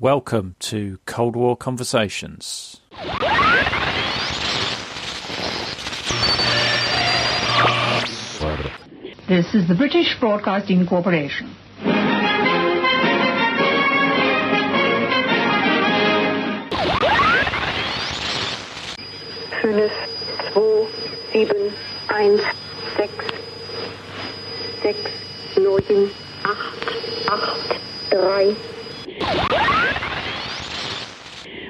Welcome to Cold War Conversations. This is the British Broadcasting Corporation. Schönes 2, 7, 1, 6, 6, 9, 8, 8, 3.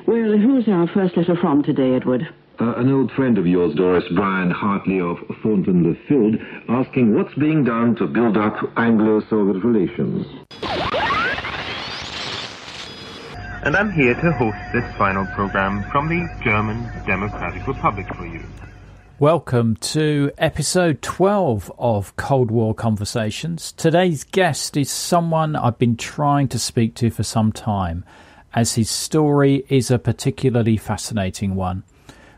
Well, who's our first letter from today, Edward? An old friend of yours, Doris, Brian Hartley of Thornton-le-Field, asking what's being done to build up Anglo-Soviet relations. And I'm here to host this final program from the German Democratic Republic for you. Welcome to episode 12 of Cold War Conversations. Today's guest is someone I've been trying to speak to for some time, as his story is a particularly fascinating one.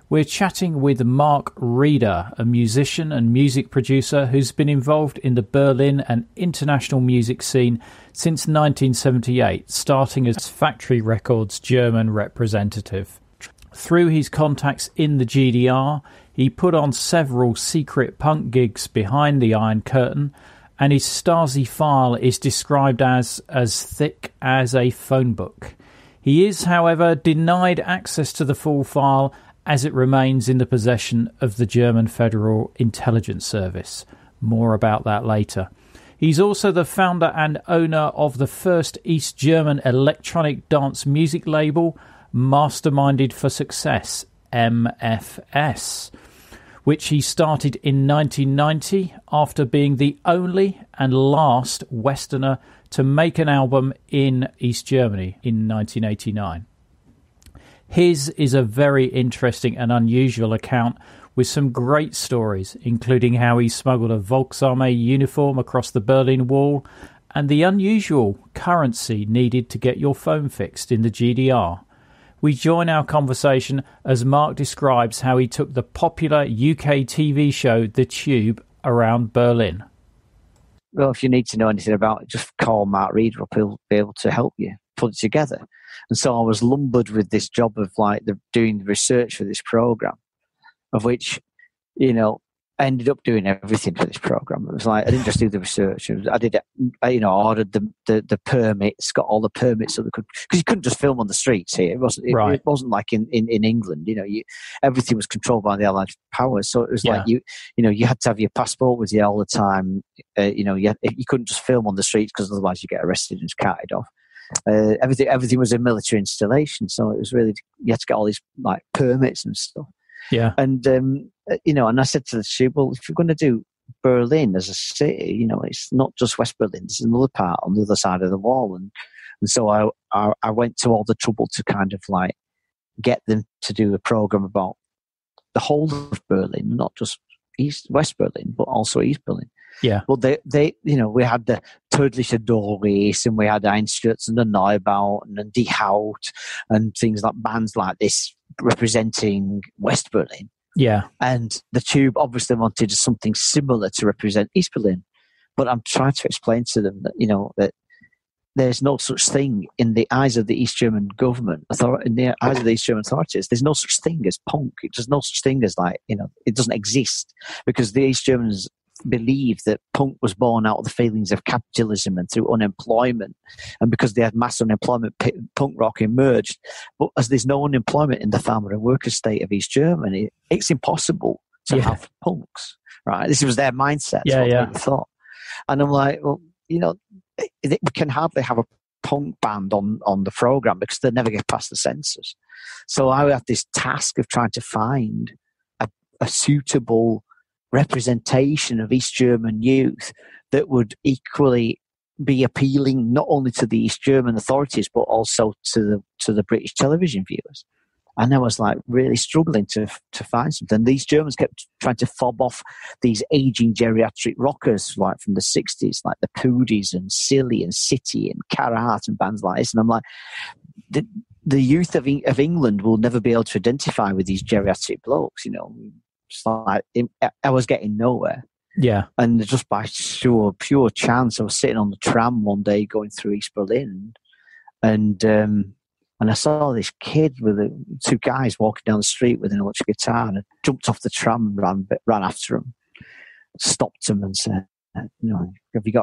We're chatting with Mark Reeder, a musician and music producer who's been involved in the Berlin and international music scene since 1978, starting as Factory Records' German representative. Through his contacts in the GDR, he put on several secret punk gigs behind the Iron Curtain, and his Stasi file is described as thick as a phone book. He is, however, denied access to the full file as it remains in the possession of the German Federal Intelligence Service. More about that later. He's also the founder and owner of the first East German electronic dance music label, Masterminded for Success, MFS, which he started in 1990 after being the only and last Westerner to make an album in East Germany in 1989. His is a very interesting and unusual account with some great stories, including how he smuggled a Volkarmee uniform across the Berlin Wall and the unusual currency needed to get your phone fixed in the GDR. We join our conversation as Mark describes how he took the popular UK TV show The Tube around Berlin. Well, if you need to know anything about it, just call Mark Reeder up. He'll be able to help you put it together. And so I was lumbered with this job of doing the research for this program, of which, you know, I ended up doing everything for this program. It was like, I didn't just do the research. I ordered the permits, got all the permits so they could, because you couldn't just film on the streets here. It wasn't like in England, you know, everything was controlled by the Allied powers. So it was like, you had to have your passport with you all the time. You couldn't just film on the streets because otherwise you get arrested and carted off. Everything was a military installation, so it was really, you had to get all these permits and stuff. Yeah, and and I said to the tube, well, if you're going to do Berlin as a city, you know, it's not just West Berlin. There's another part on the other side of the wall, and so I went to all the trouble to kind of get them to do a program about the whole of Berlin, not just West Berlin, but also East Berlin. Yeah. Well, we had the Tödliche Doris, and we had Einstürz and the Neubauten and Die Haut and things like bands like this representing West Berlin. Yeah. And the Tube obviously wanted something similar to represent East Berlin. But I'm trying to explain to them that, you know, that there's no such thing in the eyes of the East German government, in the eyes of the East German authorities. There's no such thing as punk. There's no such thing as it doesn't exist, because the East Germans believe that punk was born out of the feelings of capitalism and through unemployment, and because they had mass unemployment, punk rock emerged. But as there's no unemployment in the farmer and worker state of East Germany, it's impossible to have punks, right? This was their mindset. They thought. And I'm like, well, you know, we can hardly have a punk band on the program because they never get past the censors. So I had this task of trying to find a suitable representation of East German youth that would equally be appealing not only to the East German authorities but also to the British television viewers. And I was really struggling to find something. These Germans kept trying to fob off these aging geriatric rockers from the 60s, like the Pooties and Silly and City and Carhartt and bands like this. And I'm like, the youth of England will never be able to identify with these geriatric blokes, you know. I was getting nowhere. Yeah. And just by pure chance, I was sitting on the tram one day going through East Berlin, and And I saw this kid with two guys walking down the street with an electric guitar, and I jumped off the tram and ran after him, stopped him and said, you know,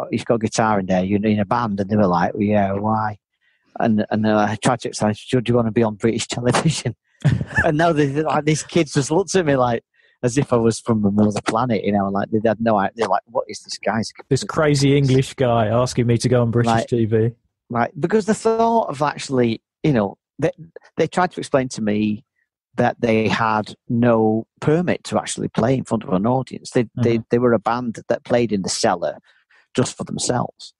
you've got a guitar in there, you're in a band. And they were like, well, yeah, why? And I tried to explain, do you want to be on British television? And now these kids just looked at me like, as if I was from another planet, you know, like they had no idea. They're like, what is this guy's? This crazy English guy asking me to go on British TV. Right. Because the thought of actually, you know, they tried to explain to me that they had no permit to actually play in front of an audience. They were a band that played in the cellar just for themselves.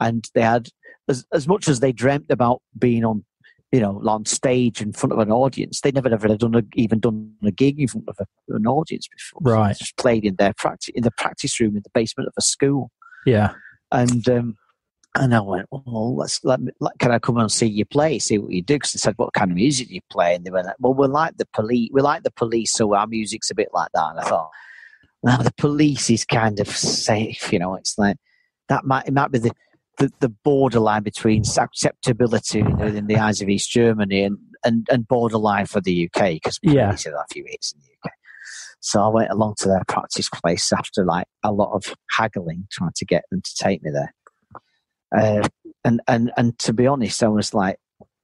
And they had, as much as they dreamt about being on, you know, on stage in front of an audience, they never had even done a gig in front of an audience before. Right. So they just played in their practice room in the basement of a school. Yeah. And I went, well, can I come and see you play, see what you do? Because they said, what kind of music do you play? And they were like, well, we're like the police, so our music's a bit like that. And I thought, now the police is kind of safe, you know. It's like that might be the borderline between acceptability, you know, in the eyes of East Germany and borderline for the UK, because police had a few hits in the UK. So I went along to their practice place after like a lot of haggling, trying to get them to take me there. And to be honest, I was like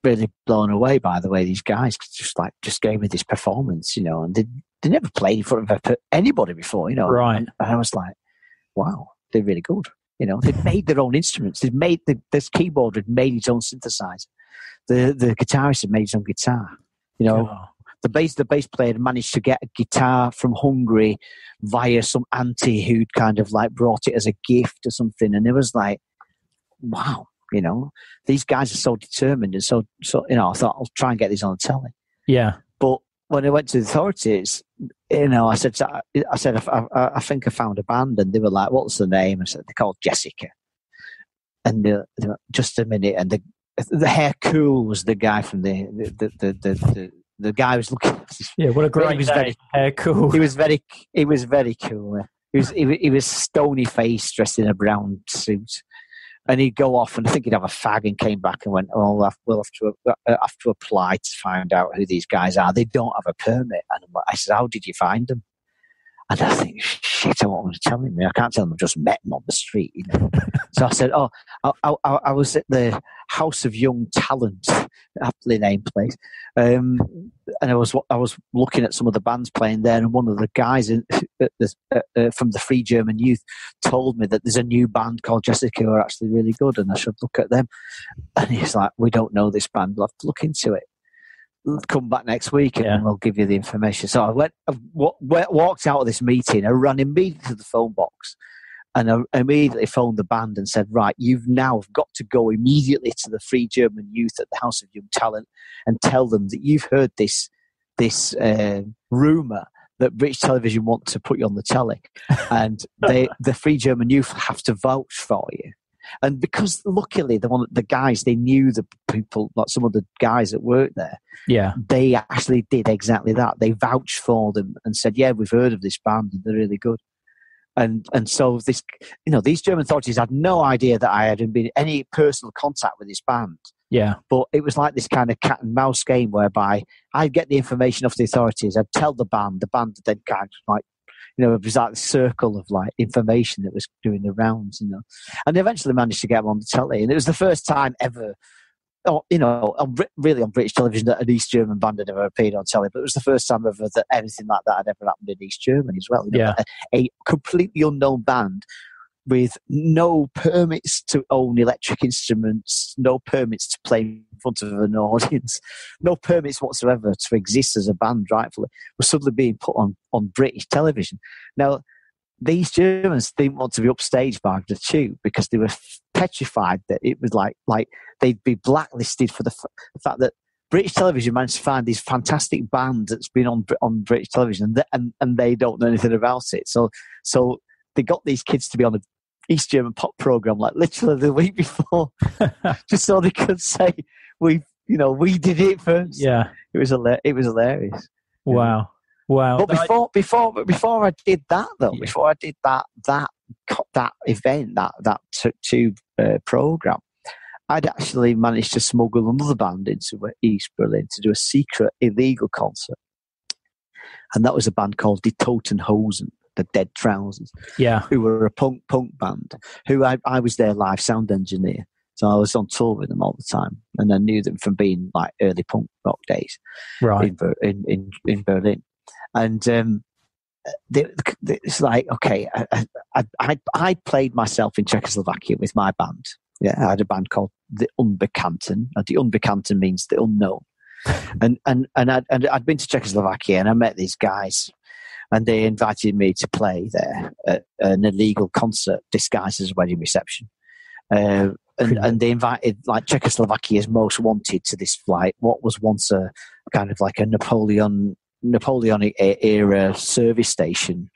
really blown away by the way these guys just gave me this performance, you know, and they never played in front of anybody before, you know. Right. And I was like, wow, they're really good. You know, they've made their own instruments. They've made this keyboard had made its own synthesizer. The guitarist had made his own guitar. You know, the bass player had managed to get a guitar from Hungary via some auntie who'd kind of like brought it as a gift or something. And it was like, wow, you know, these guys are so determined and so you know, I thought I'll try and get these on the telly. Yeah. But when I went to the authorities, you know, I said I think I found a band, and they were like, what's the name? I said, they're called Jessica. And they were, just a minute, and the hair cool was the guy from the guy was looking. Yeah, what a great name. Hair cool. He was very cool. He was stony faced, dressed in a brown suit. And he'd go off, and I think he'd have a fag, and came back and went, oh, we'll have to apply to find out who these guys are. They don't have a permit. And I said, how did you find them? And I think, shit, I want to tell him. I can't tell him I just met him on the street. You know? So I said, oh, I was at the House of Young Talent, aptly named place. And I was looking at some of the bands playing there, and one of the guys from the Free German Youth told me that there's a new band called Jessica who are actually really good, and I should look at them. And he's like, we don't know this band. We'll have to look into it. Come back next week and we'll give you the information. So I walked out of this meeting. I ran immediately to the phone box, and I immediately phoned the band and said, right, you've now got to go immediately to the Free German Youth at the House of Young Talent and tell them that you've heard this rumour that British Television want to put you on the telly, and the Free German Youth have to vouch for you. And because luckily the guys, they knew the people, like some of the guys that worked there. Yeah, they actually did exactly that. They vouched for them and said, yeah, we've heard of this band and they're really good. And so this, you know, these German authorities had no idea that I had been in any personal contact with this band. Yeah, but it was like this kind of cat and mouse game whereby I'd get the information off the authorities, I'd tell the band would then kind of like, you know, it was like the circle of like information that was doing the rounds, you know. And they eventually managed to get them on the telly, and it was the first time ever, you know, really on British television that an East German band had ever appeared on telly. But it was the first time ever that anything like that had ever happened in East Germany as well. You know, yeah, a completely unknown band with no permits to own electric instruments, no permits to play in front of an audience, no permits whatsoever to exist as a band, rightfully, was suddenly being put on British television. Now, these Germans didn't want to be upstaged by The Tube because they were petrified that it was like they'd be blacklisted for the fact that British television managed to find these fantastic bands that's been on British television, and they don't know anything about it. So they got these kids to be on a East German pop program like literally the week before, just so they could say we did it first. Yeah, it was hilarious. Wow! But before I did that though, before I did that event, that Tube program, I'd actually managed to smuggle another band into East Berlin to do a secret illegal concert. And that was a band called Die Toten Hosen, the Dead Trousers, who were a punk band, who I was their live sound engineer. So I was on tour with them all the time. And I knew them from being like early punk rock days in Berlin. And it's like, okay, I played myself in Czechoslovakia with my band. Yeah, I had a band called The Unbekannten. The Unbekannten means the unknown. And I'd been to Czechoslovakia and I met these guys and they invited me to play there at an illegal concert disguised as a wedding reception. And they invited like Czechoslovakia's most wanted to this flight, what was once a kind of like a Napoleonic era service station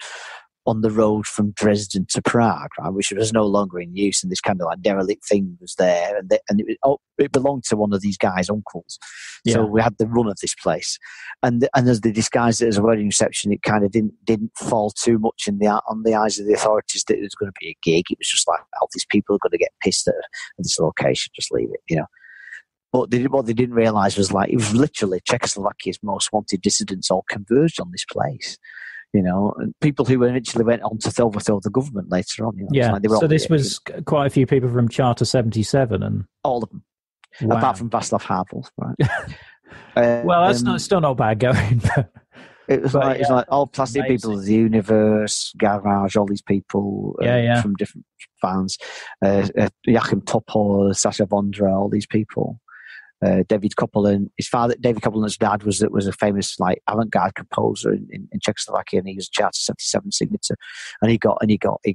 on the road from Dresden to Prague, right, which was no longer in use, and this kind of like derelict thing was there, and it belonged to one of these guys' uncles. Yeah. So we had the run of this place, and as they disguised it as a wedding reception, it kind of didn't fall too much on the eyes of the authorities that it was going to be a gig. It was just like, all these people are going to get pissed at this location, just leave it, you know. But what they didn't realise was, like, it was literally Czechoslovakia's most wanted dissidents all converged on this place. You know, and people who eventually went on to overthrow the government later on. You know, yeah, like so this was quite a few people from Charter 77 and... All of them. Wow. Apart from Václav Havel, right? Well, that's still not bad going. It was like all plastic amazing. People of the universe, Garage, all these people from different fans. Jáchym Topol, Sasha Vondra, all these people. David Koppel and his father, David Koppel and his dad was a famous like avant-garde composer in Czechoslovakia, and he was a Charter 77 signature, and he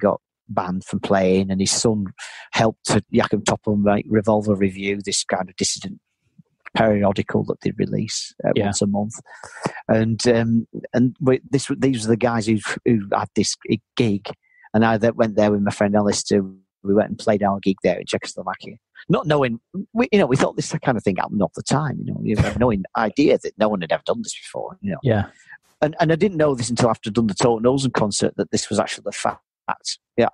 got banned from playing, and his son helped Jáchym Topol make Revolver Review, this kind of dissident periodical that they release once a month, and these were the guys who had this gig, and I went there with my friend Alistair. We went and played our gig there in Czechoslovakia. Not knowing, we thought this kind of thing happened all the time. You have no idea that no one had ever done this before. And I didn't know this until after done the Toten Hosen concert that this was actually the fact. Yeah,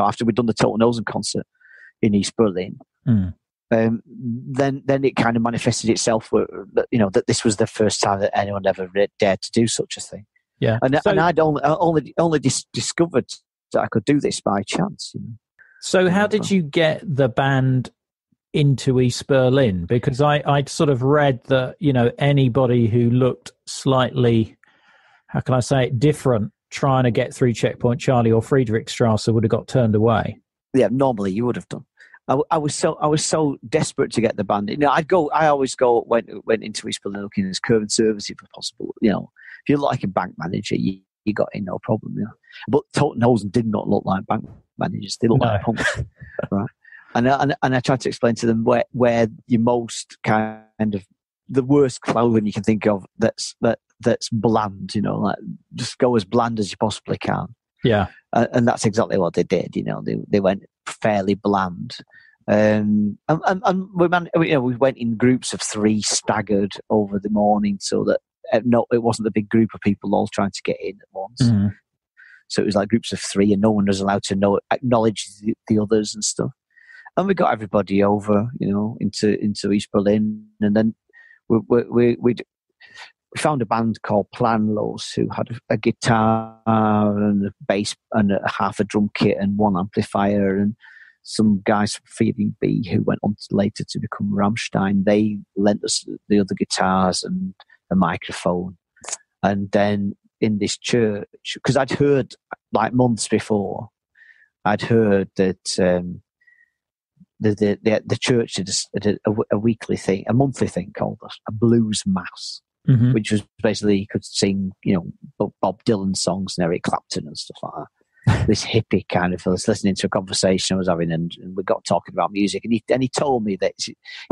after we'd done the Toten Hosen concert in East Berlin, then it kind of manifested itself. That this was the first time that anyone ever dared to do such a thing. Yeah, and I'd only discovered that I could do this by chance. You know. So how did you get the band into East Berlin? Because I'd sort of read that, anybody who looked slightly, how can I say it, different, trying to get through Checkpoint Charlie or Friedrichstraße would have got turned away. Yeah, normally you would have done. I was so desperate to get the band. I always went into East Berlin looking as conservative as possible. You know, if you're like a bank manager, you got in no problem. You know, but Toten Hosen did not look like bank managers. They look like punks, right? And I tried to explain to them where your most kind of the worst clothing you can think of that's bland, like just go as bland as you possibly can. Yeah, and that's exactly what they did. They went fairly bland, and we went in groups of three, staggered over the morning, so that it wasn't a big group of people all trying to get in at once. Mm. So it was like groups of three, and no one was allowed to acknowledge the others and stuff. And we got everybody over, into East Berlin, and then we found a band called Planlos who had a guitar and a bass and half a drum kit and one amplifier, and some guys from Feeling B who went on later to become Rammstein. They lent us the other guitars and a microphone, and then. In this church, because I'd heard like months before, I'd heard that the church did a weekly thing, a monthly thing called a blues mass, which was basically you could sing Bob Dylan songs and Eric Clapton and stuff like that. This hippie kind of, I was listening to a conversation I was having, and we got talking about music, and he told me that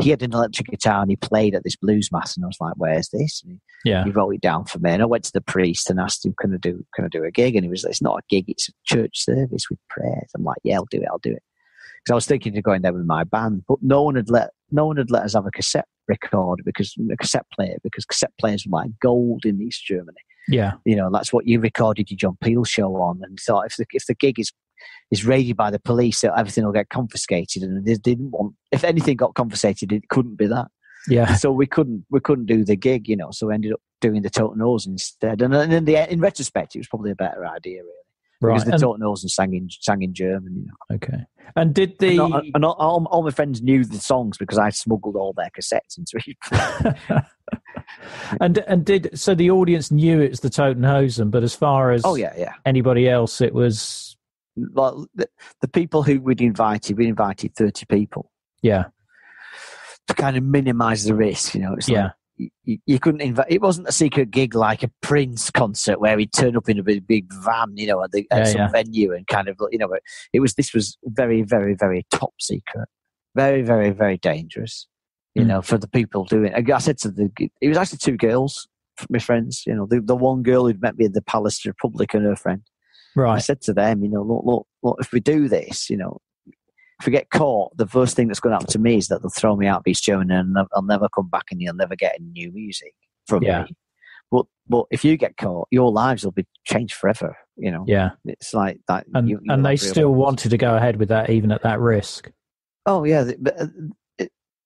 he had an electric guitar and he played at this blues mass, and I was like, "Where's this?" He wrote it down for me, and I went to the priest and asked him, "Can I do a gig?" And he was like, "It's not a gig; it's a church service with prayers." I'm like, "Yeah, I'll do it," because I was thinking of going there with my band, but no one had let us have a cassette record because cassette players were like gold in East Germany. Yeah, that's what you recorded your John Peel show on, and thought if the gig is is raided by the police, so everything will get confiscated. And they didn't want, if anything got confiscated, it couldn't be that. Yeah. So we couldn't do the gig, you know. So we ended up doing the Toten Hosen instead. And in retrospect, it was probably a better idea, really. Right. Because the Toten Hosen sang in German, you know. Okay. And did the... And all my friends knew the songs because I smuggled all their cassettes into it. And did... So the audience knew it was the Toten Hosen, but as far as anybody else, it was... Well, the people who we'd invited 30 people. Yeah. To kind of minimise the risk, you know. It's like, you couldn't invite. It wasn't a secret gig like a Prince concert where he'd turn up in a big van, you know, at some venue and kind of, you know. This was very, very, very top secret, very, very, very dangerous, you know, for the people doing it. I said to it was actually two girls, my friends, you know, the one girl who'd met me at the Palace Republic and her friend. Right. I said to them, you know, look, if we do this, you know, if we get caught, the first thing that's going to happen to me is that they'll throw me out of East Germany and I'll never come back and you'll never get any new music from me. But if you get caught, your lives will be changed forever, you know. Yeah. It's like that. And they still wanted to go ahead with that, even at that risk. Oh, yeah.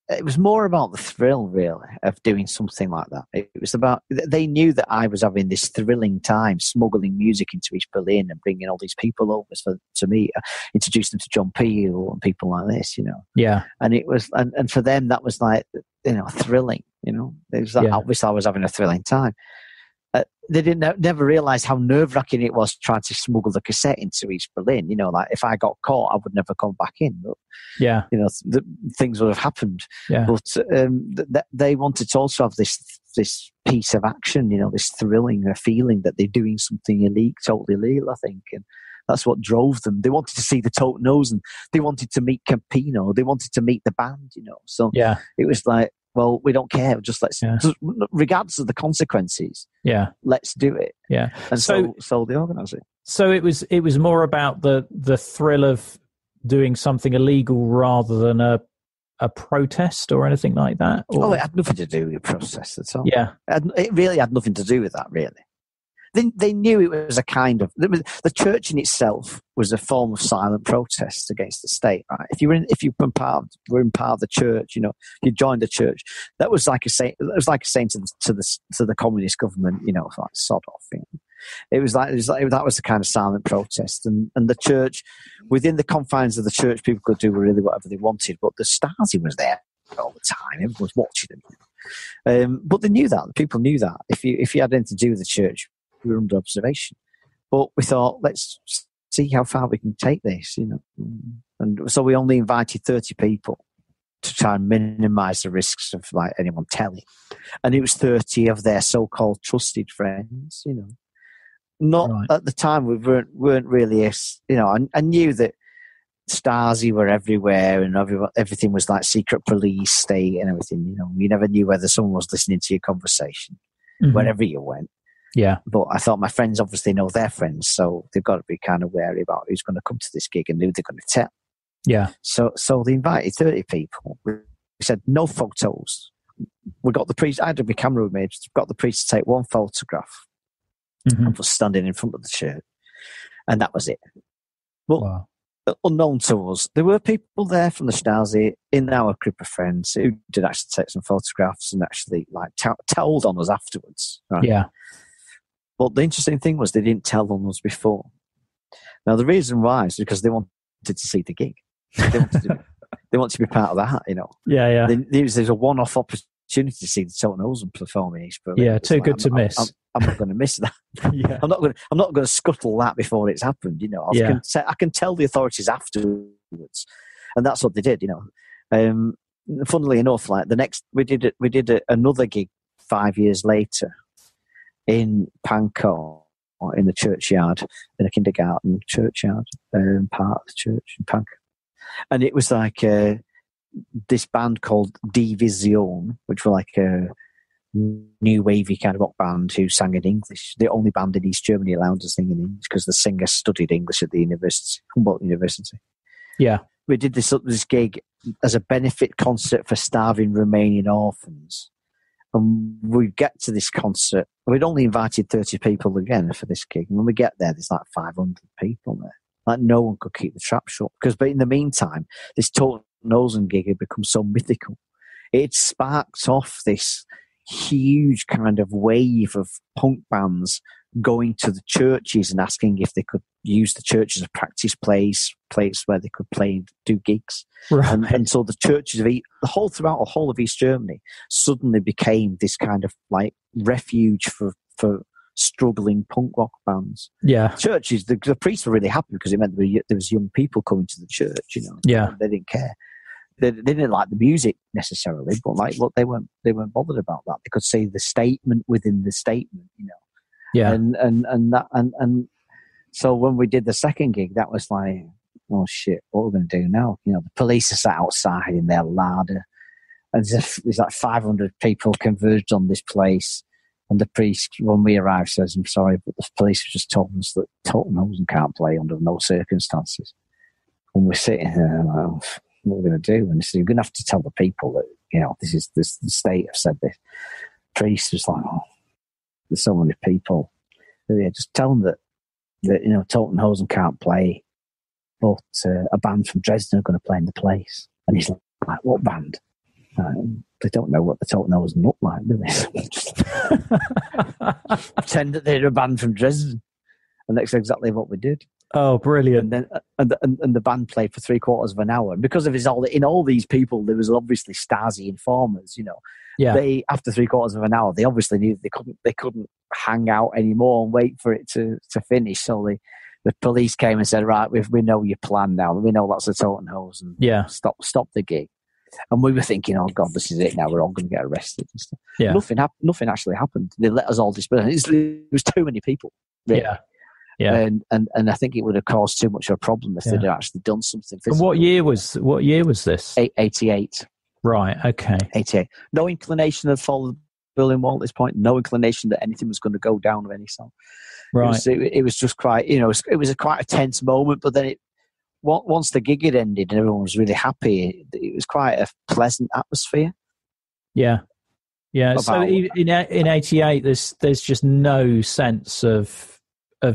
It was more about the thrill, really, of doing something like that. It was about... They knew that I was having this thrilling time smuggling music into East Berlin and bringing all these people over to meet, introduce them to John Peel and people like this, you know. Yeah. And it was... And for them, that was like, you know, thrilling, you know. It was like, obviously, I was having a thrilling time. They didn't never realise how nerve-wracking it was trying to smuggle the cassette into East Berlin. You know, like if I got caught, I would never come back in. But, yeah, you know, things would have happened. Yeah. But they wanted to also have this piece of action. You know, this thrilling feeling that they're doing something illegal, totally illegal. I think, and that's what drove them. They wanted to see the Toten Hosen, and they wanted to meet Campino. They wanted to meet the band. You know, so it was like, well, we don't care. Just let's, regardless of the consequences. Yeah, let's do it. Yeah, and so they organise it. So it was more about the thrill of doing something illegal rather than a protest or anything like that. Or... Oh, it had nothing to do with the protest at all. Yeah, it really had nothing to do with that. Really, they knew it was a kind of the church in itself was a form of silent protest against the state. Right? If you were in part of the church, you know, you joined the church. That was like a saying. It was like a saying to the communist government, you know, like sod off. You know? It was like that was the kind of silent protest, and the church within the confines of the church, people could do really whatever they wanted. But the Stasi was there all the time. Everyone was watching them. But they knew that. The people knew that. If you had anything to do with the church, we were under observation. But we thought, let's see how far we can take this, you know. And so we only invited 30 people to try and minimise the risks of like anyone telling. And it was 30 of their so-called trusted friends, you know. At the time, we weren't really, you know. I knew that Stasi were everywhere, and everything was like secret police state and everything. You know, you never knew whether someone was listening to your conversation wherever you went. Yeah, but I thought my friends obviously know their friends, so they've got to be kind of wary about who's going to come to this gig and who they're going to tell. Yeah. So they invited 30 people. We said no photos. We got the priest. I had my camera with me. Got the priest to take one photograph. And was standing in front of the church, and that was it. But unknown to us, there were people there from the Stasi in our group of friends who did actually take some photographs and actually like told on us afterwards. Right? Yeah. But the interesting thing was they didn't tell on us before. Now, the reason why is because they wanted to see the gig. They wanted to be part of that, you know. Yeah, yeah. There's a one-off opportunity to see the Toten Hosen perform in East Berlin. Yeah, too like, good to miss. I'm not going to miss that. Yeah. I'm not going to scuttle that before it's happened, you know. I can tell the authorities afterwards. And that's what they did, you know. Funnily enough, like the next... We did another gig 5 years later, in Pankow, or in the churchyard, in a kindergarten churchyard, part of the church in Pankow. And it was like this band called Die Vision, which were like a new wavy kind of rock band who sang in English. The only band in East Germany allowed to sing in English because the singer studied English at the university, Humboldt University. Yeah. We did this gig as a benefit concert for starving Romanian orphans. And we get to this concert. We'd only invited 30 people again for this gig. And when we get there, there's like 500 people there. Like, no one could keep the trap shut. Because, but in the meantime, this Toten Hosen gig had become so mythical. It sparked off this huge kind of wave of punk bands going to the churches and asking if they could use the church as a practice place where they could play and do gigs. Right. And so the churches of the whole of East Germany suddenly became this kind of like refuge for struggling punk rock bands. Yeah. Churches, the priests were really happy because it meant there was young people coming to the church, you know. Yeah. They didn't care. They didn't like the music necessarily, but like, look, they weren't bothered about that. They could see the statement within the statement, you know. Yeah. And so when we did the second gig, that was like, oh shit, what are we going to do now? You know, the police are sat outside in their larder, and there's like 500 people converged on this place. And the priest, when we arrived, says, "I'm sorry, but the police have just told us that Toten Hosen can't play under no circumstances." And we're sitting there like, what are we going to do? And so you're going to have to tell the people that, you know, this is the state have said this. The priest was like, oh, there's so many people. Yeah, just tell them that you know, Toten Hosen can't play, but a band from Dresden are going to play in the place. And he's like, what band? They don't know what the Toten Hosen look like, do they? Pretend that they're a band from Dresden. And that's exactly what we did. Oh, brilliant. And then and the band played for 3/4 of an hour. And because of all these people, there was obviously Stasi informers, you know. Yeah. They, after 3/4 of an hour, they obviously knew they couldn't hang out anymore and wait for it to finish. So the police came and said, right, we know your plan now. We know that's the Toten Hosen. Yeah. Stop the gig. And we were thinking, oh God, this is it now. We're all going to get arrested and stuff. Yeah. Nothing actually happened. They let us all disperse. It was too many people. Really. Yeah. Yeah. And I think it would have caused too much of a problem if they'd actually done something physical. And what year was this? 88. Right, okay. 88. No inclination had followed Berlin Wall at this point. No inclination that anything was going to go down of any sort. Right. It was just quite, you know, it was quite a tense moment. But then once the gig had ended and everyone was really happy, it was quite a pleasant atmosphere. Yeah. Yeah. So in 88, there's just no sense of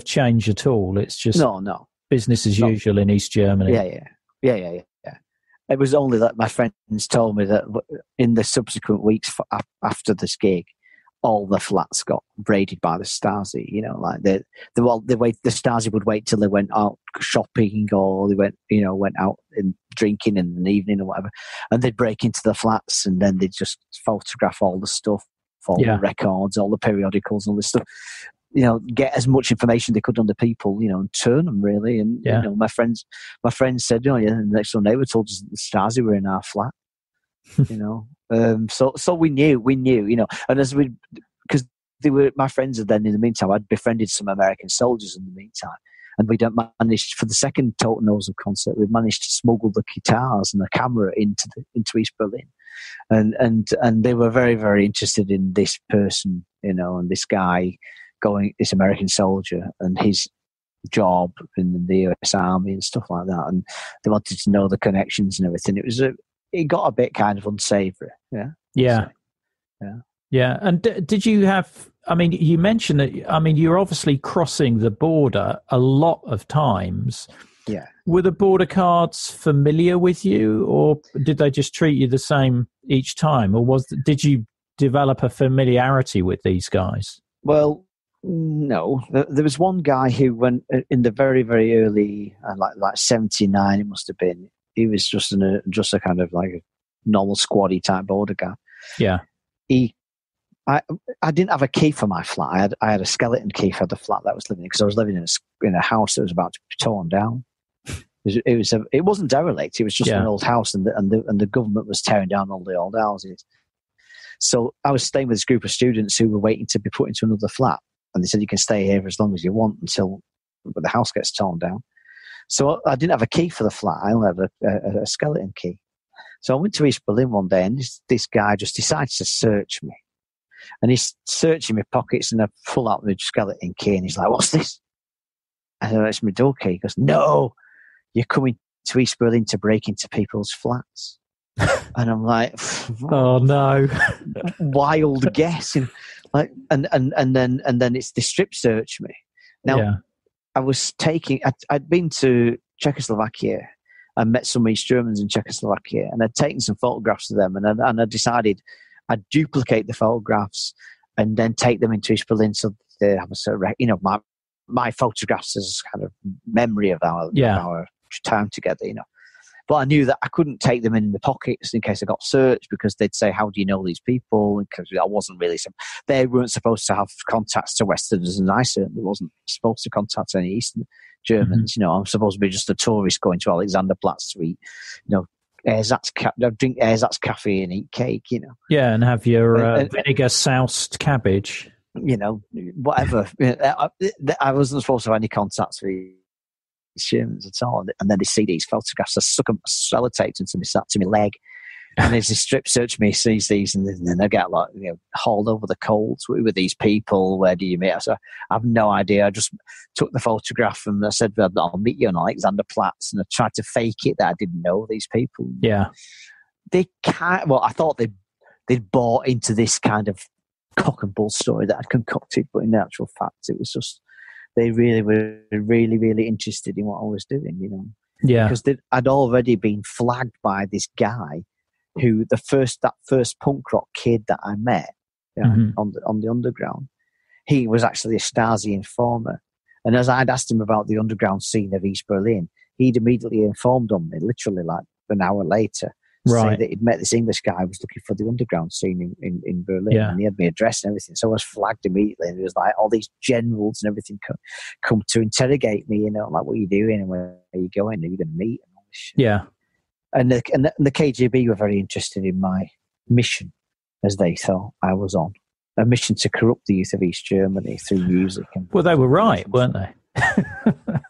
change at all. It's just no business as usual in East Germany. Yeah. It was only that my friends told me that in the subsequent weeks after this gig, all the flats got raided by the Stasi. You know, like the Stasi would wait till they went out shopping or they went out and drinking in the evening or whatever, and they'd break into the flats and then they'd just photograph all the stuff, all the records, all the periodicals, all this stuff. You know, get as much information they could on the people, you know, and turn them really. And, you know, my friends said, oh yeah, the next door neighbour told us that the Stasi were in our flat, you know. So we knew, you know, and because my friends had then, in the meantime, I'd befriended some American soldiers in the meantime. And we'd managed, for the second Toten Hosen concert, we'd managed to smuggle the guitars and the camera into East Berlin. And they were very, very interested in this person, you know, and this guy, this American soldier and his job in the US Army and stuff like that, and they wanted to know the connections and everything. It got a bit kind of unsavory. Yeah. And did you have? I mean, you mentioned that. I mean, you're obviously crossing the border a lot of times. Yeah. Were the border cards familiar with you, or did they just treat you the same each time, or did you develop a familiarity with these guys? Well. No, there was one guy who went in the very, very early, like 79. It must have been. He was just a kind of like a normal squaddy type border guy. Yeah. I didn't have a key for my flat. I had a skeleton key for the flat that I was living in because I was living in a house that was about to be torn down. It wasn't derelict. It was just an old house, and the government was tearing down all the old houses. So I was staying with this group of students who were waiting to be put into another flat. And they said, you can stay here for as long as you want until the house gets torn down. So I didn't have a key for the flat. I only had a skeleton key. So I went to East Berlin one day and this guy just decides to search me. And he's searching my pockets and I pull out my skeleton key and he's like, what's this? I said, it's my door key. He goes, no, you're coming to East Berlin to break into people's flats. And I'm like, oh no, wild guess. Like, and then they strip search me. Now, I was taking, I'd been to Czechoslovakia and met some East Germans in Czechoslovakia, and I'd taken some photographs of them, and I decided I'd duplicate the photographs and then take them into East Berlin so they have a sort of, you know, my photographs as kind of memory of our time together, you know. But I knew that I couldn't take them in the pockets in case I got searched, because they'd say, how do you know these people? Because I wasn't really, they weren't supposed to have contacts to Westerners, and I certainly wasn't supposed to contact any Eastern Germans. Mm-hmm. You know, I'm supposed to be just a tourist going to Alexanderplatz to eat, you know, drink Ersatz coffee and eat cake, you know. Yeah, and have your vinegar-soused cabbage. You know, whatever. I wasn't supposed to have any contacts with Germans at all, and then they see these photographs. I suck them sellotaped into my leg, and as they strip search me, he sees these, and then I get like, you know, hauled over the coals. Who were these people? Where do you meet? So I have no idea. I just took the photograph and I said, well, I'll meet you on Alexanderplatz, and I tried to fake it that I didn't know these people. Yeah, they can't. Well, I thought they'd bought into this kind of cock and bull story that I'd concocted, but in actual fact, it was just. They really were really interested in what I was doing, you know. Yeah. Because I'd already been flagged by this guy who that first punk rock kid that I met, you know, mm-hmm. on the underground, he was actually a Stasi informer. And as I'd asked him about the underground scene of East Berlin, he'd immediately informed on me, literally like an hour later, right. Saying that he'd met this English guy who was looking for the underground scene in Berlin, yeah. And he had my address and everything. So I was flagged immediately, and it was like all these generals and everything come to interrogate me, you know, like, what are you doing and where are you going? Are you going to meet? And all this shit. Yeah. And the KGB were very interested in my mission, as they thought I was on, a mission to corrupt the youth of East Germany through music. And well, they were right, weren't they?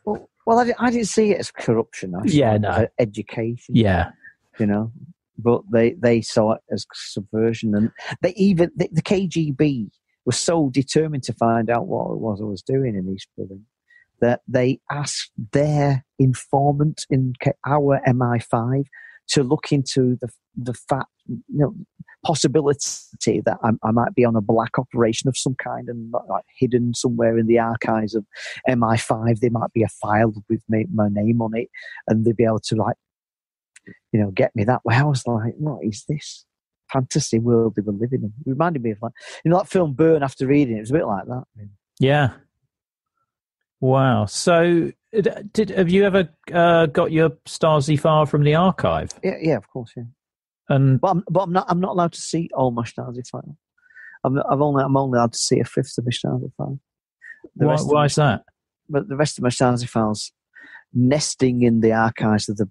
well, I didn't see it as corruption. As education. Yeah. You know, but they saw it as subversion, and they even the KGB was so determined to find out what it was I was doing in East Berlin that they asked their informant in our MI5 to look into the fact, you know, possibility that I might be on a black operation of some kind, and like hidden somewhere in the archives of MI5, there might be a file with my name on it, and they'd be able to, like, you know, get me that way. I was like, what is this fantasy world they were living in? It reminded me of, like, you know, that film Burn After Reading. It was a bit like that. Yeah. Wow. So have you ever got your Stasi file from the archive? Yeah, of course, yeah. And but I'm not allowed to see all my Stasi file. I'm only allowed to see a fifth of my Stasi file. Why is that? But the rest of my Stasi files nesting in the archives of the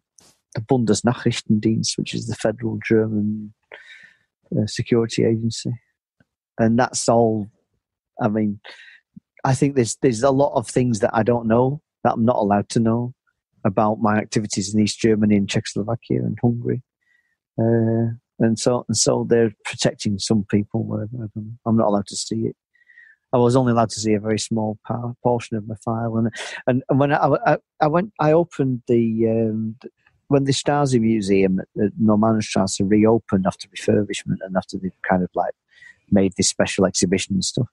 Bundesnachrichtendienst, which is the federal German security agency, and that's all. I mean, I think there's a lot of things that I don't know, that I'm not allowed to know about my activities in East Germany and Czechoslovakia and Hungary, and so they're protecting some people. Whatever, I'm not allowed to see it. I was only allowed to see a very small portion of my file, and when I opened the. When the Stasi Museum at Normannenstrasse reopened after refurbishment and after they kind of like made this special exhibition and stuff,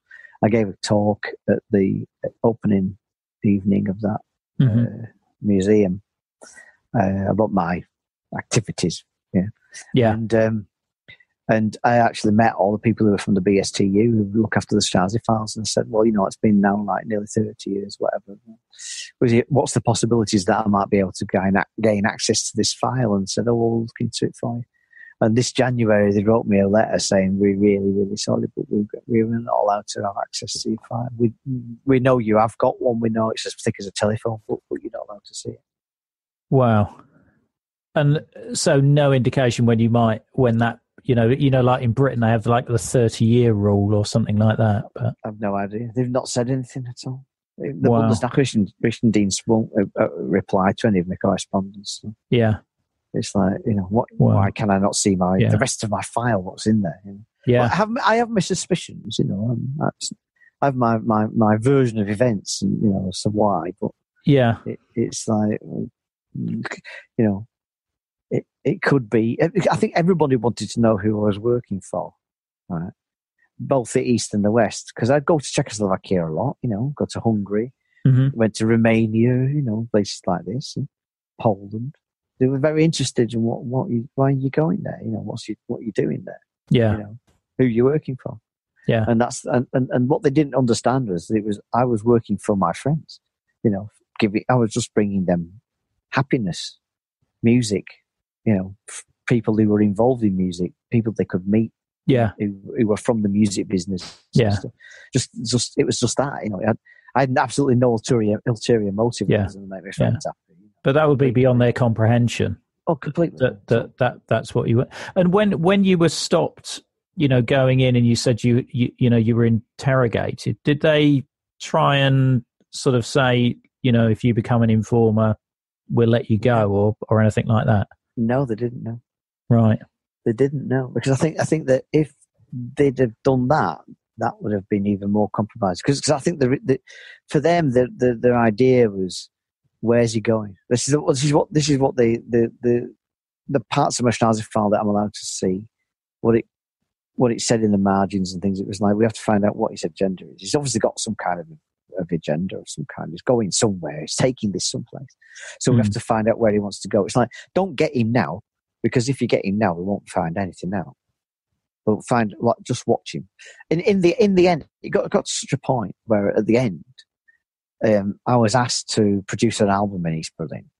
I gave a talk at the opening evening of that museum about my activities. Yeah. Yeah. And I actually met all the people who were from the BSTU who look after the Stasi files, and said, well, you know, it's been now like nearly 30 years, whatever. What's the possibilities that I might be able to gain access to this file? And said, oh, we'll look into it for you. And this January, they wrote me a letter saying, we're really, really sorry, but we were not allowed to have access to your file. We know you have got one. We know it's as thick as a telephone book, but you're not allowed to see it. Wow. And so no indication when that, you know, like in Britain, they have like the 30-year rule or something like that. But I've no idea. They've not said anything at all. The Bundesnachrichtendienst won't reply to any of my correspondence. So. Yeah, it's like, you know, why can I not see the rest of my file? What's in there? You know? Yeah, well, I have my suspicions. You know, I have my version of events, and, you know, so why? But yeah, it's like, you know. It could be. I think everybody wanted to know who I was working for, right? Both the East and the West, because I'd go to Czechoslovakia a lot, you know, go to Hungary, Mm-hmm. Went to Romania, you know, places like this, and Poland. They were very interested in why are you going there? You know, what are you doing there? Yeah. You know, who are you working for? Yeah. And that's and what they didn't understand was I was working for my friends. You know, I was just bringing them happiness, music. You know, people who were involved in music, people they could meet. Yeah. Who were from the music business. Yeah. Just it was just that. You know, I had absolutely no ulterior motive to make my friends happy. But that would be beyond their comprehension. Oh, completely. That's what you were. And when you were stopped, you know, going in, and you said you were interrogated, did they try and sort of say, you know, if you become an informer, we'll let you go, or anything like that? No, they didn't know. Right. They didn't know, because I think that if they'd have done that, that would have been even more compromised. Because I think for them, their idea was, where's he going? This is what the parts of my Stasi file that I'm allowed to see, what it said in the margins and things. It was like, we have to find out what his agenda is. He's obviously got some kind of agenda of some kind. He's going somewhere. He's taking this someplace. So we have to find out where he wants to go. It's like, don't get him now, because if you get him now, we won't find anything out. We'll find, like, just watch him. In the end, it got to such a point where at the end, I was asked to produce an album in East Berlin.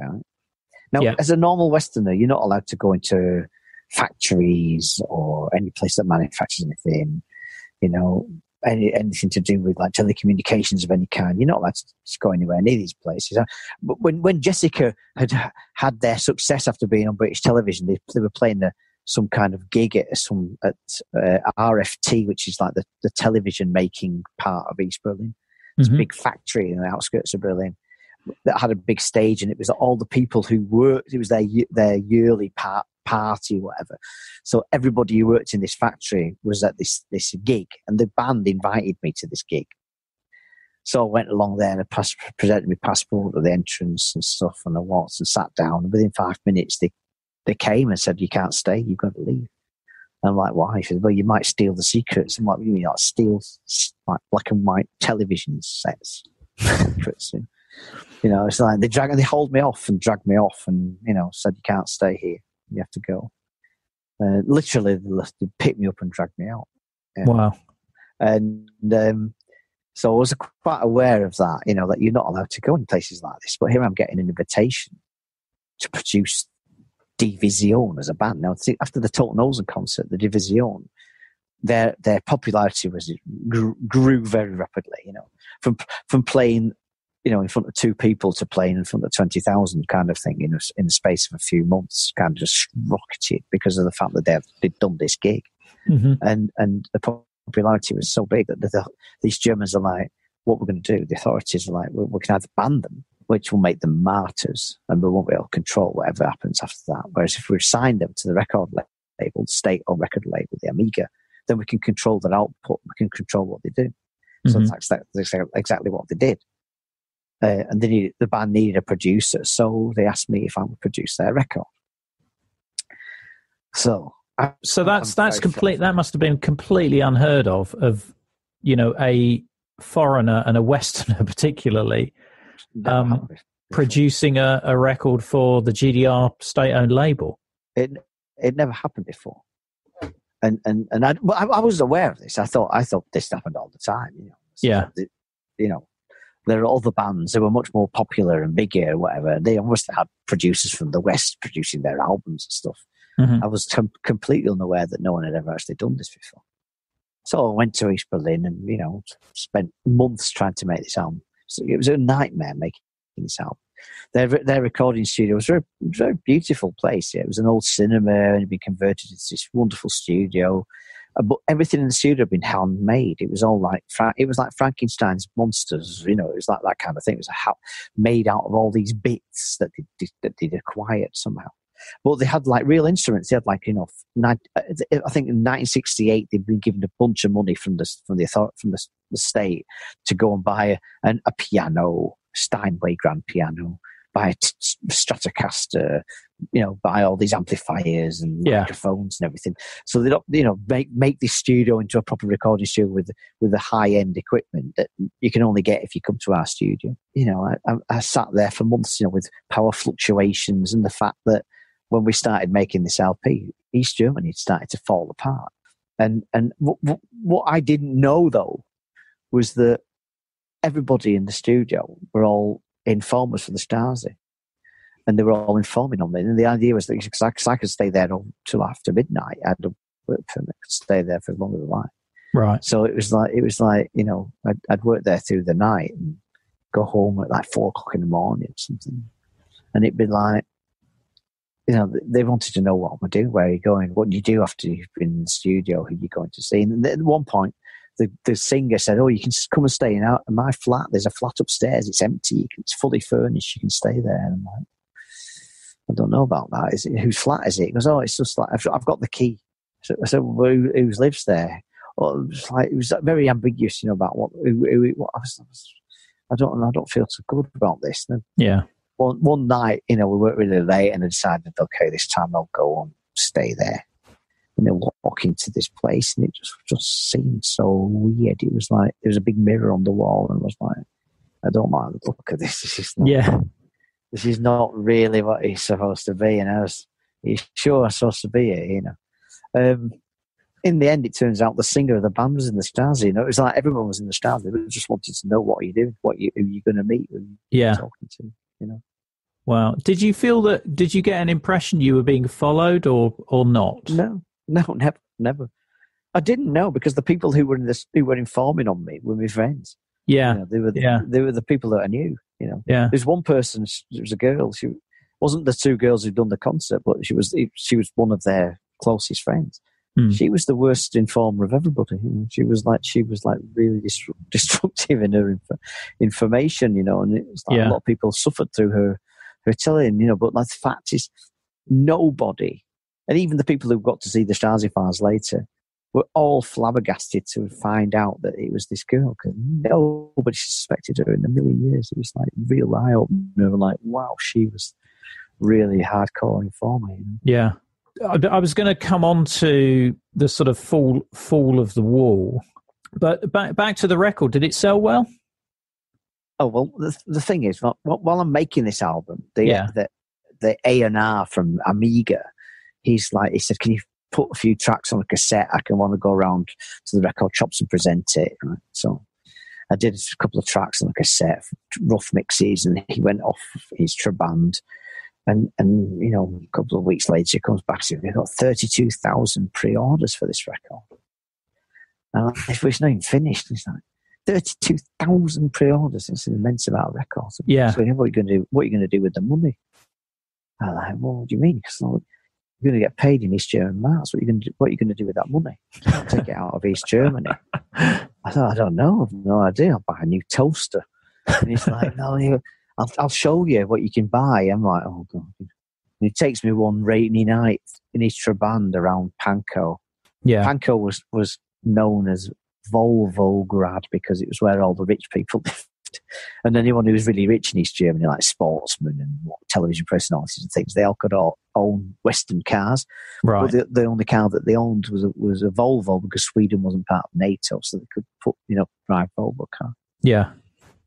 Right? Now, as a normal Westerner, you're not allowed to go into factories or any place that manufactures anything, you know, anything to do with like telecommunications of any kind. You're not allowed to go anywhere near these places. But when Jessica had their success after being on British television, they were playing some kind of gig at RFT, which is like the television making part of East Berlin. It's a big factory in the outskirts of Berlin that had a big stage, and it was all the people who worked. It was their yearly party, whatever. So everybody who worked in this factory was at this gig, and the band invited me to this gig. So I went along there and I presented my passport at the entrance and stuff, and I walked and sat down. And within 5 minutes, they came and said, "You can't stay. You've got to leave." I'm like, why? He said, well, you might steal the secrets. I'm like, you mean, like, steal like black and white television sets? You know, it's like they hauled me off and dragged me off, and, you know, said, you can't stay here. You have to go. Literally, they picked me up and dragged me out. You know? Wow. And so I was quite aware of that, you know, that you're not allowed to go in places like this. But here I'm getting an invitation to produce Die Vision as a band. Now, after the Toten Hosen concert, the Die Vision, their popularity grew very rapidly. You know, from playing, you know, in front of two people to playing in front of 20,000, kind of thing, in the space of a few months, kind of just rocketed because of the fact that they'd done this gig, and the popularity was so big that these Germans are like, what we're going to do? The authorities are like, we can either ban them, which will make them martyrs, and we won't be able to control whatever happens after that. Whereas if we assign them to the record label, state or record label, the Amiga, then we can control their output. We can control what they do. So that's exactly what they did. And the band needed a producer, so they asked me if I would produce their record. That must have been completely unheard of, you know, a foreigner and a Westerner particularly. Producing a record for the GDR state-owned label. It never happened before, and I was aware of this. I thought this happened all the time. You know, you know, there are other bands that were much more popular and bigger, and whatever. They almost had producers from the West producing their albums and stuff. I was completely unaware that no one had ever actually done this before. So I went to East Berlin and, you know, spent months trying to make this album. So it was a nightmare making this album. Their recording studio was a very beautiful place. Yeah, it was an old cinema and it'd been converted into this wonderful studio. But everything in the studio had been handmade. It was all like it was like Frankenstein's monsters. You know, it was like that kind of thing. It was made out of all these bits that they'd acquired somehow. But they had like real instruments. They had like, you know, I think in 1968 they'd been given a bunch of money from the state to go and buy a piano, Steinway grand piano, by Stratocaster, you know, by all these amplifiers and microphones and everything. So they don't, you know, make this studio into a proper recording studio with the high end equipment that you can only get if you come to our studio. You know, I sat there for months, you know, with power fluctuations and the fact that when we started making this LP, East Germany had started to fall apart. And what I didn't know though was that everybody in the studio were all informers for the Stasi. And they were all informing on me. And the idea was that because I could stay there until after midnight, I had a work permit, I could stay there for as long as I liked. Right. So it was like, you know, I'd work there through the night and go home at like 4 o'clock in the morning or something. And it'd be like, you know, they wanted to know what I'm going to do, where are you going, what do you do after you've been in the studio, who are you going to see? And at one point, the singer said, oh, you can just come and stay in my flat. There's a flat upstairs. It's empty. It's fully furnished. You can stay there. And I'm like, I don't know about that. Is it, whose flat is it? He goes, oh, it's just like, I've got the key. So I said, well, who lives there? Well, it was very ambiguous, you know, about what I don't feel so good about this. And yeah. One night, you know, we worked really late and I decided, okay, this time I'll go and stay there. And then walk into this place and it just seemed so weird. It was like, there was a big mirror on the wall and I was like, I don't like the look of this. This is not really what it's supposed to be. And I was, sure I'm supposed to be here, you know. In the end, it turns out the singer of the band was in the Stasi. You know, it was like everyone was in the Stasi. They just wanted to know what are you doing, who you're going to meet, who you're talking to, you know. Wow. Did you feel that? Did you get an impression you were being followed or not? No, never. I didn't know because the people who were informing on me were my friends. Yeah, you know, they were the people that I knew. You know, There's one person. It was a girl. She wasn't the two girls who'd done the concert, but she was one of their closest friends. Mm. She was the worst informer of everybody. You know? She was like really destructive in her information. You know, and it was like a lot of people suffered through her telling. You know, but like, the fact is, nobody, and even the people who got to see the Stasi files later, were all flabbergasted to find out that it was this girl because nobody suspected her in a million years. It was like real eye opener, like, wow, she was really hardcore informer. Yeah, I was going to come on to the sort of fall of the wall, but back to the record. Did it sell well? Oh well, the thing is, while I'm making this album, the A&R from Amiga, he said, can you put a few tracks on a cassette? I can want to go around to the record shops and present it. Right? So I did a couple of tracks on a cassette, rough mixes, and he went off his Trabant. And you know, a couple of weeks later, he comes back to me. We've got 32,000 pre-orders for this record. And it's not even finished. It's like 32,000 pre-orders. It's an immense amount of records. Yeah. So what are you going to do with the money? And I'm like, well, what do you mean? Because you're going to get paid in East German marks. What are you going to do with that money? I'll take it out of East Germany. I thought, I don't know. I've no idea. I'll buy a new toaster. And he's like, no, I'll show you what you can buy. I'm like, oh, God. And it takes me one rainy night in East Trabant around Pankow. Yeah. Pankow was known as Volvograd because it was where all the rich people lived. And anyone who was really rich in East Germany, like sportsmen and television personalities and things, they all could own Western cars. Right. But the only car that they owned was a Volvo because Sweden wasn't part of NATO, so they could drive Volvo car. Yeah.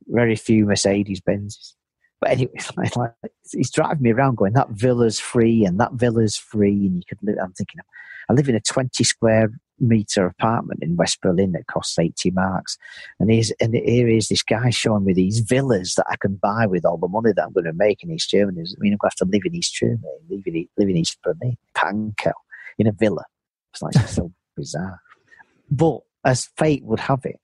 Very few Mercedes Benzes. But anyway, like, he's driving me around going, that villa's free, and you could live. I'm thinking, I live in a 20 square meter apartment in West Berlin that costs 80 marks, and here is this guy showing me these villas that I can buy with all the money that I'm going to make in East Germany. I mean, I'm going to have to live in East Germany, live in East Berlin, Pankow, in a villa. It's like so bizarre. But as fate would have it,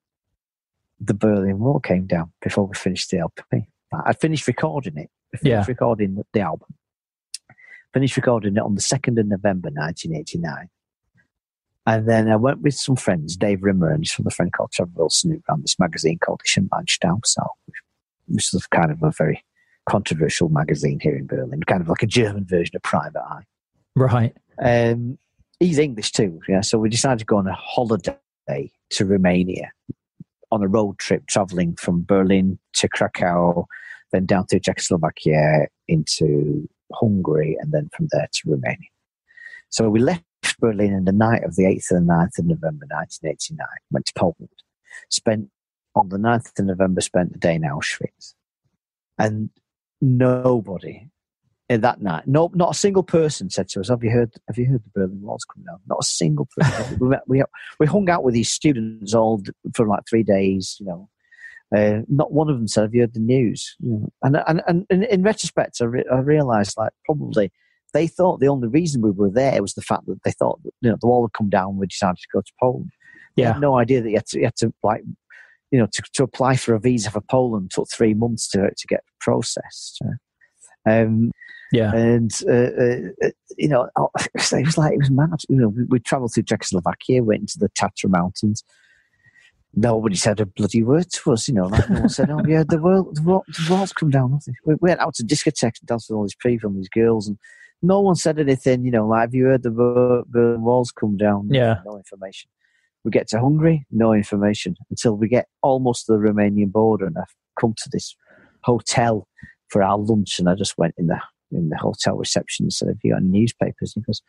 the Berlin Wall came down before we finished the LP. I finished recording it. Recording the album. Finished recording it on the 2nd of November 1989. And then I went with some friends, Dave Rimmer and his other friend called Trevor Wilson, who ran this magazine called Die Vision, which is kind of a very controversial magazine here in Berlin, kind of like a German version of Private Eye. Right. He's English too, yeah. So we decided to go on a holiday to Romania, on a road trip traveling from Berlin to Krakow, then down to Czechoslovakia, into Hungary, and then from there to Romania. So we left Berlin in the night of the 8th and 9th of November 1989, went to Poland, spent on the 9th of November, spent the day in Auschwitz. And nobody that night, no, not a single person said to us, have you heard the Berlin Wall's coming down? Not a single person. we hung out with these students all for like 3 days, you know. Not one of them said, have you heard the news? Yeah. And in retrospect, I realised, like, probably they thought the only reason we were there was the fact that they thought that, you know, the wall had come down and we decided to go to Poland. Yeah. They had no idea that you had to like, you know, to apply for a visa for Poland took 3 months to get processed. You know, it was like, it was mad. You know, we travelled through Czechoslovakia, went into the Tatra Mountains. Nobody said a bloody word to us, you know. Like, no one said, "Oh yeah, the wall's come down." Nothing. We went out to discotheques and danced with all these people and these girls, and no one said anything. You know, like, "Have you heard the wall's come down?" Yeah, no information. We get to Hungary, no information, until we get almost to the Romanian border, and I've come to this hotel for our lunch, and I just went in the hotel reception and said, "Have you got any newspapers?" And he goes,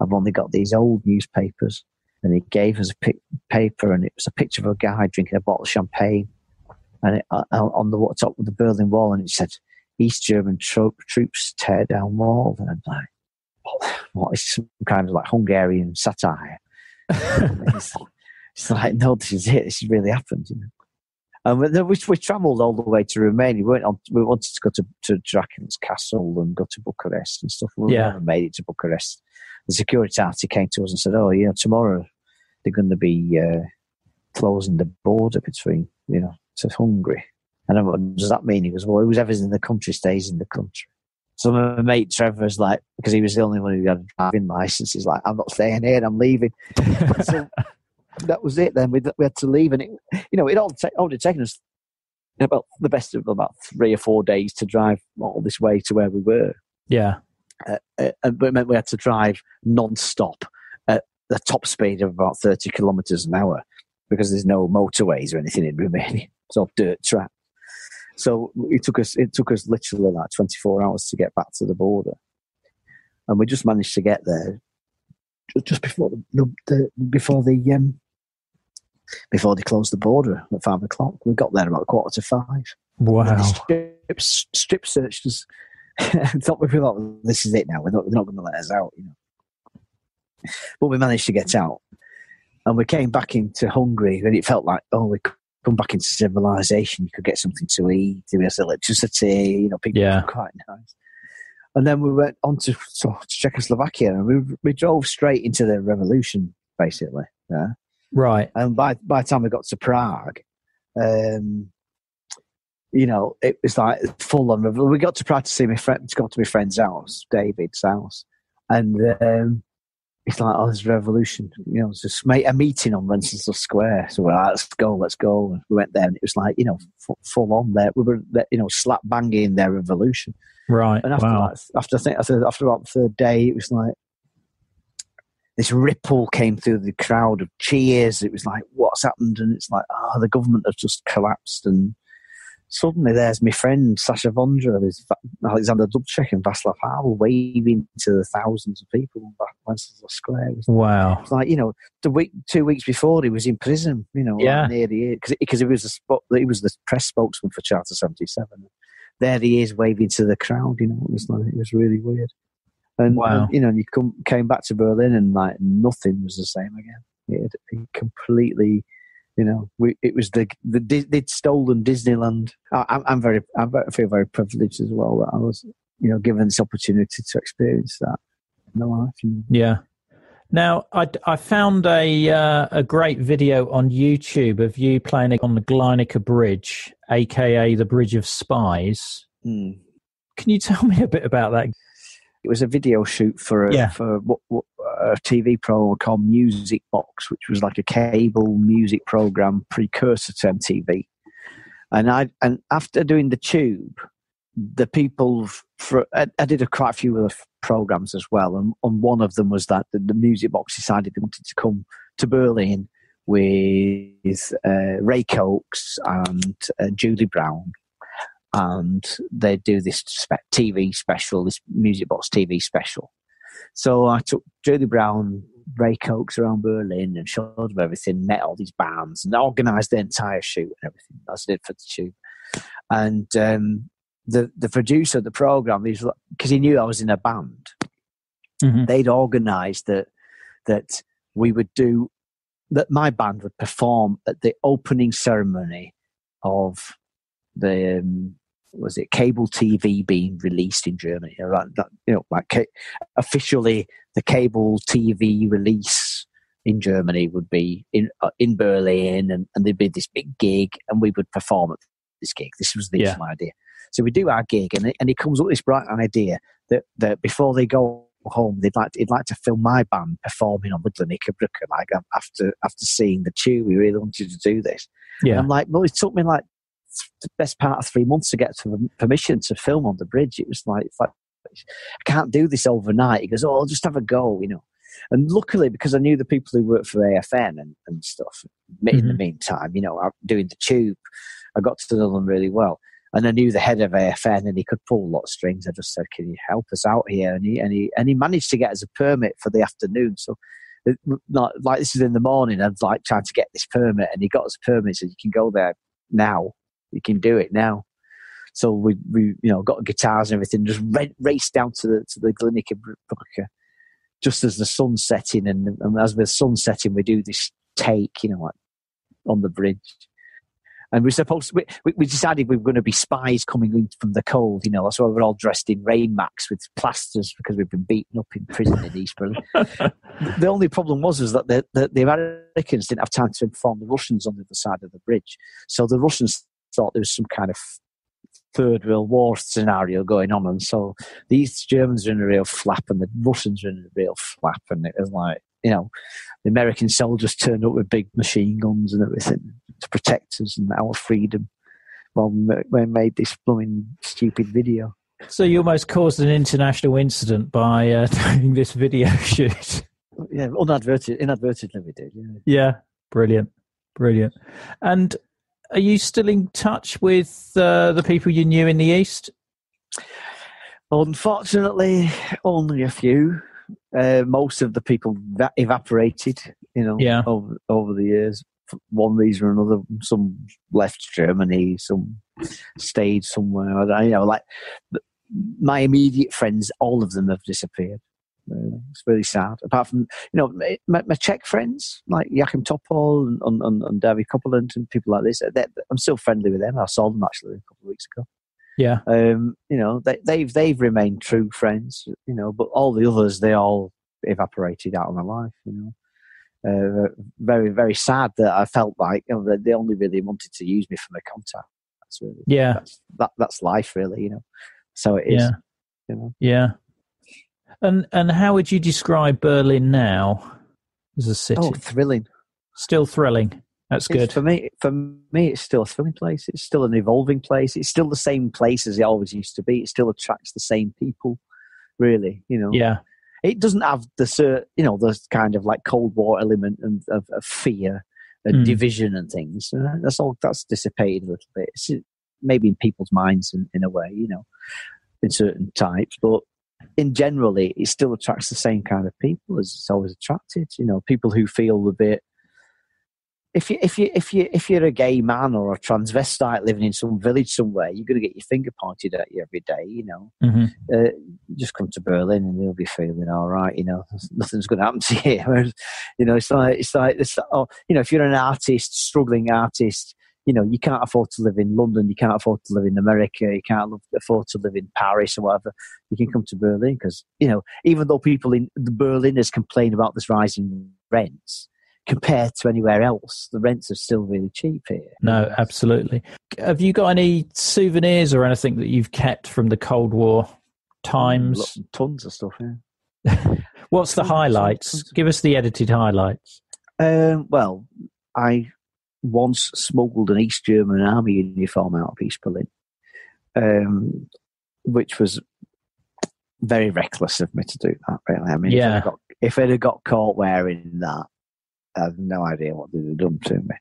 "I've only got these old newspapers." And he gave us a paper, and it was a picture of a guy drinking a bottle of champagne, and it, on the top of the Berlin Wall, and it said, "East German troops tear down wall." And I'm like, what is some kind of like Hungarian satire? it's like, no, this is it. This has really happened, you know. And then we travelled all the way to Romania. We wanted to go to Dracula's castle and go to Bucharest and stuff. We never made it to Bucharest. The Securitate came to us and said, "Oh, you know, tomorrow they're going to be closing the border between, you know, to Hungary." And I went, "Does that mean?" He goes, "Well, whoever's in the country stays in the country." So my mate Trevor's like, because he was the only one who had a driving license, he's like, "I'm not staying here. I'm leaving." So that was it. Then we had to leave, and it, you know, it only taken us about the best of about 3 or 4 days to drive all this way to where we were. Yeah. But it meant we had to drive non-stop at the top speed of about 30 kilometres an hour, because there's no motorways or anything in Romania. It's all dirt track. So it took us literally like 24 hours to get back to the border. And we just managed to get there just before they closed the border at 5 o'clock. We got there about 4:45. Wow. Strip searched us. Thought this is it now. They're not going to let us out, you know. But we managed to get out, and we came back into Hungary, and it felt like, oh, we come back into civilization. You could get something to eat. There was electricity. You know, people were quite nice. And then we went on to Czechoslovakia, and we drove straight into the revolution, basically. Yeah, right. And by the time we got to Prague, you know, it was like full on. We got to Prague to see my friend, to go to my friend's house, David's house. And it's like, oh, there's revolution. You know, it's just a meeting on Wenceslas Square. So we're like, let's go. And we went there, and it was like, you know, full on there. We were, you know, slap banging their revolution. Right. And after about the third day, it was like, this ripple came through the crowd of cheers. It was like, what's happened? And it's like, oh, the government have just collapsed. And suddenly, there's my friend Sasha Vondra with Alexander Dubček and Václav Havel waving to the thousands of people on Wenceslas Square. Wow! It's like, you know, 2 weeks before, he was in prison. You know, yeah, like near the, because he was the press spokesman for Charter 77. There he is waving to the crowd. You know, it was really weird. And wow, you know, you came back to Berlin, and like nothing was the same again. It completely. You know, it was they'd stolen Disneyland. I feel very privileged as well that I was, you know, given this opportunity to experience that in my life. You know? Yeah. Now, I found a great video on YouTube of you playing on the Glienicke Bridge, aka the Bridge of Spies. Mm. Can you tell me a bit about that? It was a video shoot for a TV program called Music Box, which was like a cable music program precursor to MTV. And after doing The Tube, the people I did quite a few other programs as well, and one of them was that the Music Box decided they wanted to come to Berlin with Ray Cokes and Julie Brown and they do this TV special, this Music Box TV special. So I took Julie Brown, Ray Cokes around Berlin and showed them everything, met all these bands and organised the entire shoot and everything, as I did for the Tube. And the producer of the programme, because he knew I was in a band, mm-hmm. they'd organised that we would do, that my band would perform at the opening ceremony of the... was it cable TV being released in Germany? Officially, the cable TV release in Germany would be in Berlin, and there'd be this big gig, and we would perform at this gig. This was the original idea. So we do our gig, and he comes up with this bright idea that before they go home, he'd like to film my band performing on the Glienicke Bridge. Like after seeing the Tube, we really wanted to do this. Yeah, and I'm like, well, it took me like the best part of 3 months to get permission to film on the bridge. It was like, I can't do this overnight. He goes, oh, I'll just have a go, And luckily, because I knew the people who worked for AFN and stuff, mm-hmm. in the meantime, doing the Tube, I got to know them really well. And I knew the head of AFN, and he could pull a lot of strings. I just said, can you help us out here? And he managed to get us a permit for the afternoon. So not like this is in the morning, I'd like trying to get this permit, and he got us a permit, so you can go there now. You can do it now. So we got guitars and everything, just raced down to the Glienicke Bridge, just as the sun's setting. And as the sun's setting, we do this take, on the bridge. And we decided we were going to be spies coming in from the cold, That's why we're all dressed in rain macs with plasters, because we've been beaten up in prison in East Berlin. The only problem was that the Americans didn't have time to inform the Russians on the other side of the bridge. So the Russians thought there was some kind of Third World War scenario going on, and so these Germans were in a real flap and the Russians were in a real flap, and it was like, the American soldiers turned up with big machine guns and everything to protect us and our freedom while we made this blooming stupid video. So you almost caused an international incident by doing this video shoot. Yeah, inadvertently we did. Yeah. Brilliant. And are you still in touch with the people you knew in the East? Unfortunately, only a few. Most of the people that evaporated, over the years, for one reason or another. Some left Germany, some stayed somewhere. My immediate friends, all of them have disappeared. It's really sad. Apart from my Czech friends like Jáchym Topol and David Koppel and people like this, I'm still friendly with them. I saw them actually a couple of weeks ago. Yeah, they've remained true friends. But all the others, they all evaporated out of my life. Very very sad that I felt like they only really wanted to use me for my contact. That's really, that's life really. So it is. Yeah. And how would you describe Berlin now as a city? Oh, thrilling. Still thrilling. That's good. For me, it's still a thrilling place. It's still an evolving place. It's still the same place as it always used to be. It still attracts the same people, really, Yeah. It doesn't have the kind of like Cold War element and of fear and division and things. That's dissipated a little bit. It's maybe in people's minds in a way, in certain types, but in general, it still attracts the same kind of people as it's always attracted. People who feel a bit. If you're a gay man or a transvestite living in some village somewhere, you're going to get your finger pointed at you every day. Mm-hmm. Just come to Berlin and you'll be feeling all right. Nothing's going to happen to you. Whereas, if you're an artist, struggling artist. You can't afford to live in London, you can't afford to live in America, you can't afford to live in Paris or whatever. You can come to Berlin because, even though people in Berliners complain about this rise in rents, compared to anywhere else, the rents are still really cheap here. No, absolutely. Have you got any souvenirs or anything that you've kept from the Cold War times? Tons of stuff, yeah. What's the highlights? Give us the edited highlights. Well, I once smuggled an East German army uniform out of East Berlin, which was very reckless of me to do that, really. I mean, if I'd have got caught wearing that, I have no idea what they'd have done to me.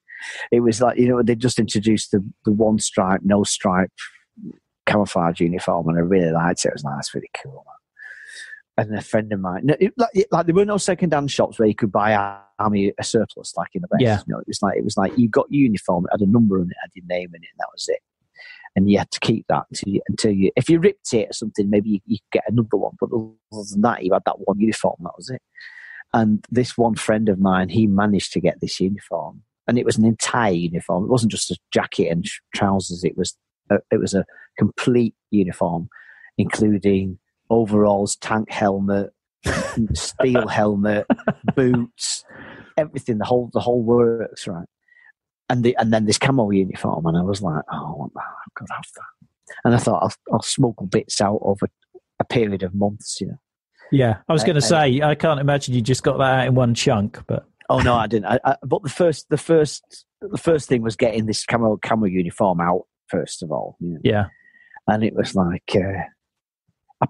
It was like, they just introduced the one stripe, no stripe camouflage uniform and I really liked it. It was nice, really cool. And a friend of mine, like there were no second-hand shops where you could buy army a surplus like in the West. Yeah. You know, it was like you got your uniform, it had a number on it, had your name in it, and that was it. And you had to keep that until you, if you ripped it or something, maybe you could get another one. But other than that, you had that one uniform, that was it. And this one friend of mine, he managed to get this uniform, and it was an entire uniform. It wasn't just a jacket and trousers. It was a complete uniform, including overalls, tank helmet, steel helmet, boots, everything. The whole works, right? And then this camo uniform, and I was like, oh, I want that. I've got to have that. And I thought I'll smuggle bits out over a period of months, you know. Yeah, I was going to say I can't imagine you just got that out in one chunk, but oh no, I didn't. But the first thing was getting this camo uniform out first of all. You know? Yeah, and it was like I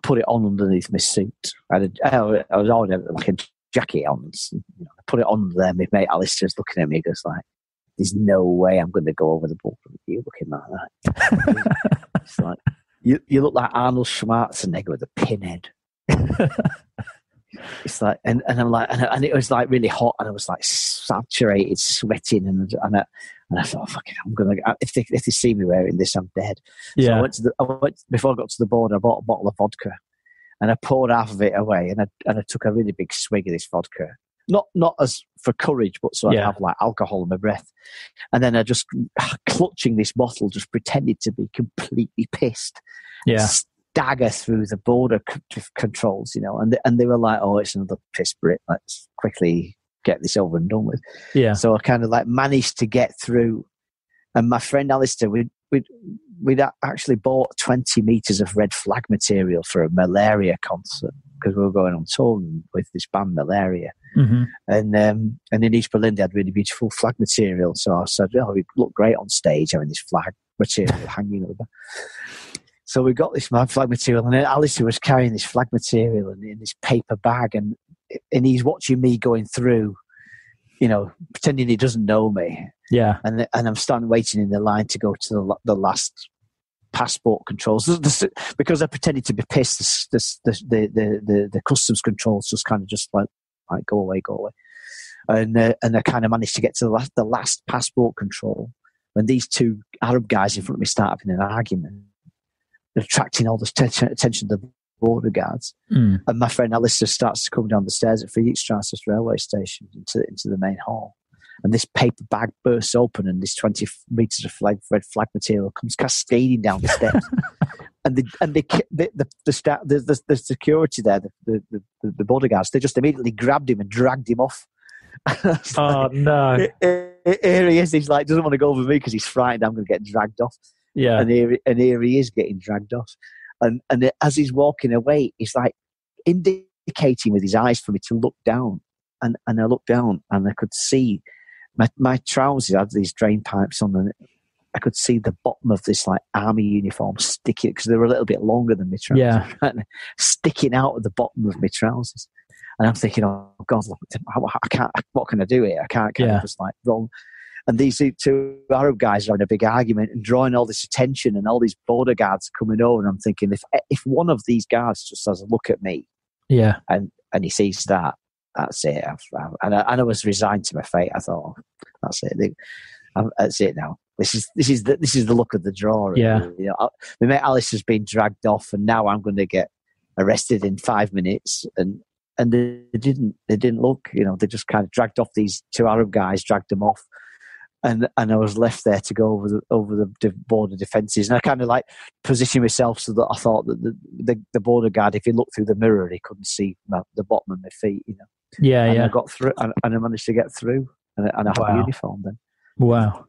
put it on underneath my suit. I was already like a jacket on. You know, I put it on there. My mate Alistair's looking at me, goes like, "There's no way I'm going to go over the border with you looking like that." It's like you look like Arnold Schwarzenegger with a pinhead. It's like, and I'm like, and it was like really hot, and I was like saturated, sweating, and I thought, fuck it, I'm gonna. If they see me wearing this, I'm dead. Yeah. So I went before I got to the border. I bought a bottle of vodka, and I poured half of it away, and I took a really big swig of this vodka. Not as for courage, but so I have like alcohol in my breath. And then I just clutching this bottle, just pretended to be completely pissed. Yeah. Dagger through the border controls, you know, and they were like, oh, it's another piss Brit, let's quickly get this over and done with. Yeah. So I kind of like managed to get through, and my friend Alistair, we'd actually bought 20 meters of red flag material for a Malaria concert because we were going on tour with this band Malaria. Mm-hmm. And in East Berlin they had really beautiful flag material, so I said, oh, we look great on stage having this flag material hanging over. So we got this flag material, and then Alistair was carrying this flag material in this paper bag, and he's watching me going through, you know, pretending he doesn't know me. Yeah. And I'm standing waiting in the line to go to the last passport controls. Because I pretended to be pissed, the customs controls just kind of just went, like, go away, go away. And I kind of managed to get to the last passport control when these two Arab guys in front of me start having an argument, attracting all this attention to the border guards. Mm. And my friend Alistair starts to come down the stairs at Friedrichstraße railway station into the main hall. And this paper bag bursts open, and this 20 metres of red flag material comes cascading down the stairs. And the security there, the border guards, they just immediately grabbed him and dragged him off. Oh, like, no. Here he is. He's like, doesn't want to go over me because he's frightened I'm going to get dragged off. Yeah, and here he is getting dragged off, and as he's walking away, he's like indicating with his eyes for me to look down, and I looked down, and I could see my trousers had these drain pipes on, and I could see the bottom of this like army uniform sticking, because they were a little bit longer than my trousers, sticking out of the bottom of my trousers, and I'm thinking, oh God, look, I can't. What can I do here? I can't. Just like roll. And these two Arab guys are having a big argument and drawing all this attention, and all these border guards are coming over. And I'm thinking, if one of these guards just has a look at me, and he sees that, that's it. And I was resigned to my fate. I thought, that's it. That's it now. This is the look of the draw. Yeah. You know, my mate Alice has been dragged off, and now I'm going to get arrested in 5 minutes. And they didn't look. You know, they just kind of dragged off these two Arab guys, dragged them off. And I was left there to go over the border defences, and I kind of like positioned myself so that I thought that the border guard, if he looked through the mirror, he couldn't see the bottom of my feet, you know. Yeah, and I got through, and I managed to get through, and I had a uniform then. Wow.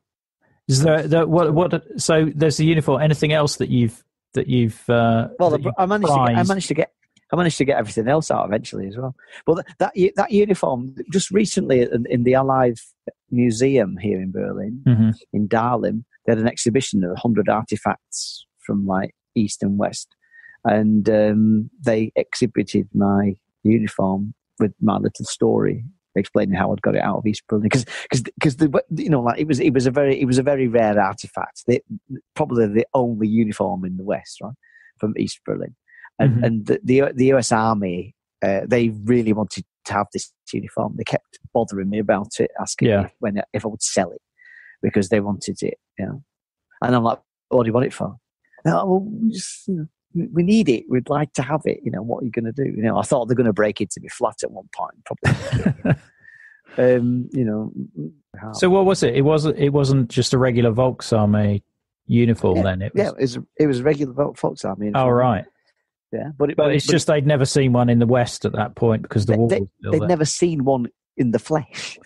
Is there what? So there's the uniform. Anything else that you've? I managed to get everything else out eventually as well. But that uniform, just recently in the Allied Museum here in Berlin, mm-hmm. in Dahlem, they had an exhibition of 100 artifacts from like East and West. And they exhibited my uniform with my little story explaining how I'd got it out of East Berlin, because you know, like, it was a very rare artifact. Probably the only uniform in the West, right, from East Berlin, and mm-hmm. and the US Army, they really wanted to have this uniform. They kept bothering me about it, asking me if I would sell it, because they wanted it, you know. And I'm like, what do you want it for? No, well, we need it. We'd like to have it. You know, what are you going to do? You know, I thought they're going to break into my flat at one point, probably. You know. So what was it? It wasn't just a regular Volksarmee uniform then. It was... it was a regular Volksarmee uniform. Oh right. Yeah, but they'd never seen one in the West at that point, because the war was still there. They'd never seen one in the flesh,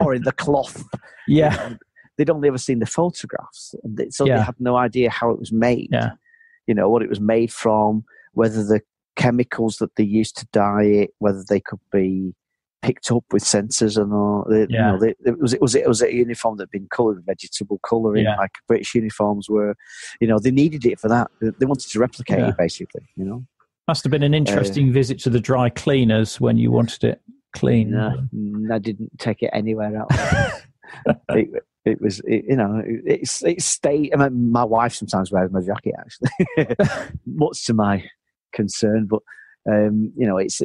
or in the cloth. Yeah, you know, they'd only ever seen the photographs, so they had no idea how it was made. Yeah. You know, what it was made from, whether the chemicals that they used to dye it, whether they could be picked up with sensors and all. You know, it was a uniform that had been coloured with vegetable colouring, like British uniforms were. You know, they needed it for that. They wanted to replicate it, basically, you know. Must have been an interesting visit to the dry cleaners when you wanted it clean. No, I didn't take it anywhere else. It stayed. I mean, my wife sometimes wears my jacket, actually, much to my concern. But you know, it's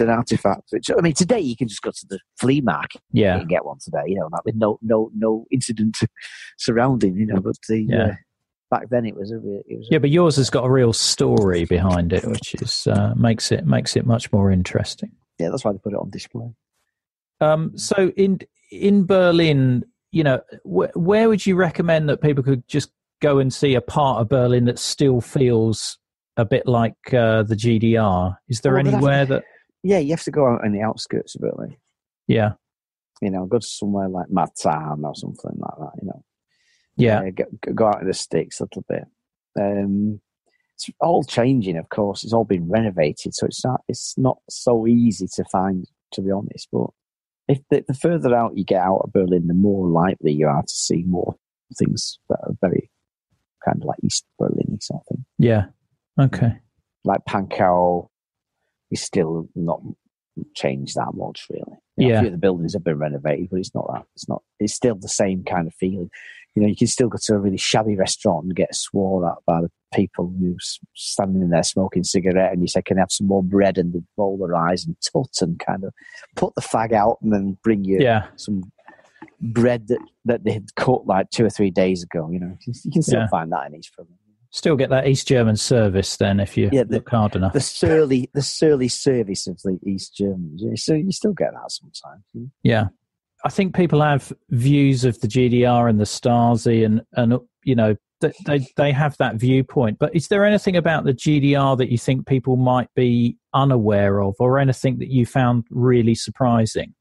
an artifact. Which, I mean, today you can just go to the flea market and get one today. You know, with no incident surrounding. You know, but back then it was. But yours has got a real story behind it, which is makes it much more interesting. Yeah, that's why they put it on display. So in Berlin, you know, where would you recommend that people could just go and see a part of Berlin that still feels a bit like the GDR? Is there anywhere that... Yeah, you have to go out on the outskirts of Berlin. Yeah. You know, go to somewhere like Marzahn or something like that, you know. Yeah. Go out in the sticks a little bit. It's all changing, of course. It's all been renovated, so it's not so easy to find, to be honest, but if the further out you get out of Berlin, the more likely you are to see more things that are very kind of like East Berlin sort of thing. Yeah. Okay. Like Pankow is still not changed that much, really. You know, a few of the buildings have been renovated, but it's still the same kind of feeling. You know, you can still go to a really shabby restaurant and get swore at by the people who's standing in there smoking a cigarette, and you say, "Can I have some more bread?" and they roll their eyes and tut and kind of put the fag out and then bring you some bread that they had cooked like 2 or 3 days ago. You know, you can still find that in East Berlin. Still get that East German service then if you look hard enough. The surly service of the East Germans. So you still get that sometimes. Yeah. I think people have views of the GDR and the Stasi and you know, they have that viewpoint. But is there anything about the GDR that you think people might be unaware of, or anything that you found really surprising?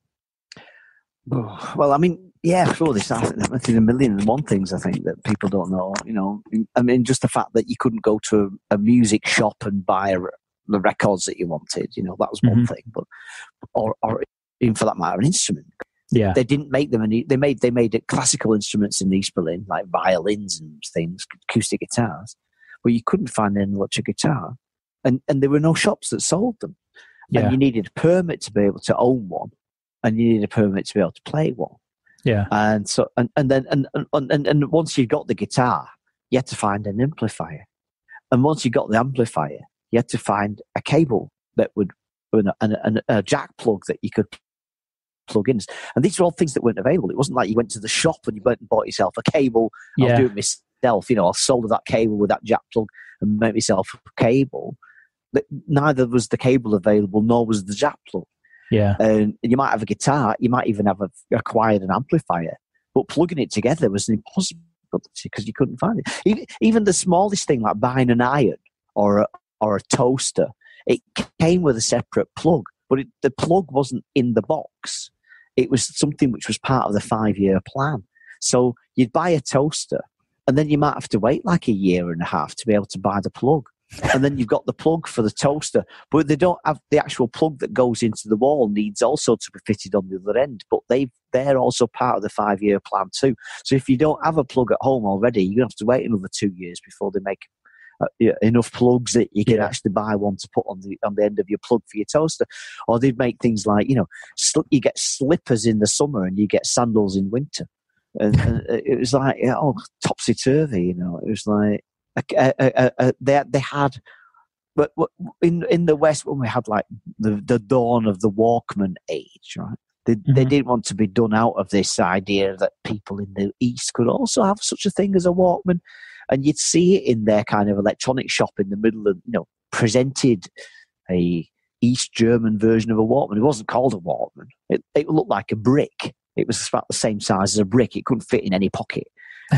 Well, I mean, yeah, sure. There's a million and one things I think that people don't know. You know, I mean, just the fact that you couldn't go to a music shop and buy the records that you wanted. You know, that was one thing. But or even for that matter, an instrument. Yeah, they didn't make them. They made classical instruments in East Berlin, like violins and things, acoustic guitars. But you couldn't find an electric guitar, and there were no shops that sold them. Yeah. And you needed a permit to be able to own one, and you needed a permit to be able to play one. Yeah, and so and then once you got the guitar, you had to find an amplifier, and once you got the amplifier, you had to find a cable that would and a jack plug that you could plug-ins, and these are all things that weren't available. It wasn't like you went to the shop and you went and bought yourself a cable. I'll do it myself. You know, I'll solder that cable with that jack plug and make myself a cable. But neither was the cable available, nor was the jack plug. Yeah, and you might have a guitar, you might even have acquired an amplifier, but plugging it together was an impossibility because you couldn't find it. Even the smallest thing, like buying an iron or a toaster, it came with a separate plug, but the plug wasn't in the box. It was something which was part of the 5-year plan. So you'd buy a toaster, and then you might have to wait like a year and a half to be able to buy the plug. And then you've got the plug for the toaster, but they don't have the actual plug that goes into the wall. Needs also to be fitted on the other end, but they're also part of the 5-year plan too. So if you don't have a plug at home already, you're going to have to wait another 2 years before they make enough plugs that you could actually buy one to put on the end of your plug for your toaster. Or they'd make things like, you know, you get slippers in the summer and you get sandals in winter. And it was like, oh, topsy-turvy, you know. It was like, they had... But in the West, when we had like the dawn of the Walkman age, right? They didn't want to be done out of this idea that people in the East could also have such a thing as a Walkman, and you'd see it in their kind of electronic shop in the middle of, you know, presented a East German version of a Walkman. It wasn't called a Walkman. It looked like a brick. It was about the same size as a brick. It couldn't fit in any pocket,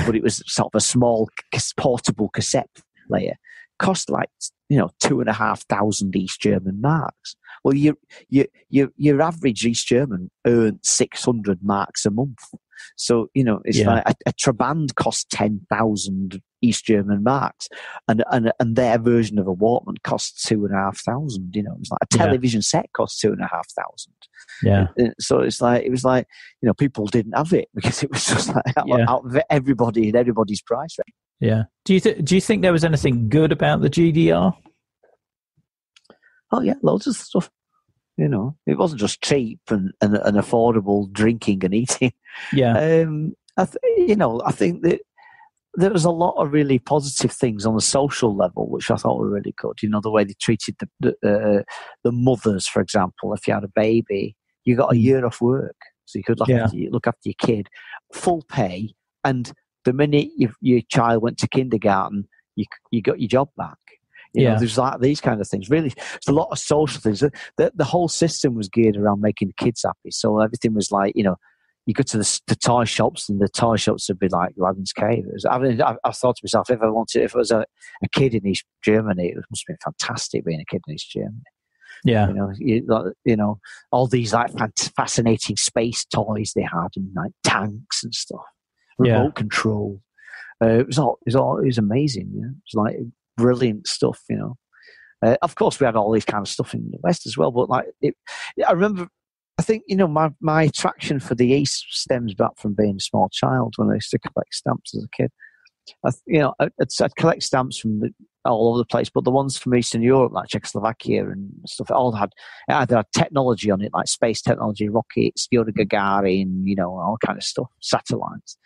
but it was sort of a small portable cassette player. Cost like, you know, 2,500 East German marks. Well, your average East German earned 600 marks a month. So, you know, it's like a Trabant cost 10,000 East German marks, and their version of a Walkman cost 2,500. You know, it's like a television set cost 2,500. Yeah. And so it's like, it was like, you know, people didn't have it because it was just like out of everybody and everybody's price range. Yeah. Do you think there was anything good about the GDR? Oh yeah, loads of stuff. You know, it wasn't just cheap and affordable drinking and eating. Yeah. I think that there was a lot of really positive things on the social level, which I thought were really good. You know, the way they treated the mothers, for example. If you had a baby, you got a year off work, so you could look after your kid, full pay, and the minute your child went to kindergarten, you got your job back. You know, there's like these kind of things. Really, it's a lot of social things. The whole system was geared around making the kids happy. So everything was like, you know, you go to the toy shops, and the toy shops would be like Aladdin's cave. I thought to myself, if I was a kid in East Germany, it must have been fantastic being a kid in East Germany. Yeah, you know, all these like fascinating space toys they had, and like tanks and stuff. Remote control. It was amazing. Yeah? It was like brilliant stuff, you know. Of course, we had all these kind of stuff in the West as well, but like, I remember, I think, you know, my attraction for the East stems back from being a small child when I used to collect stamps as a kid. I'd collect stamps from all over the place, but the ones from Eastern Europe, like Czechoslovakia and stuff, it either had technology on it, like space technology, rockets, Yuri Gagarin, you know, all kind of stuff, satellites.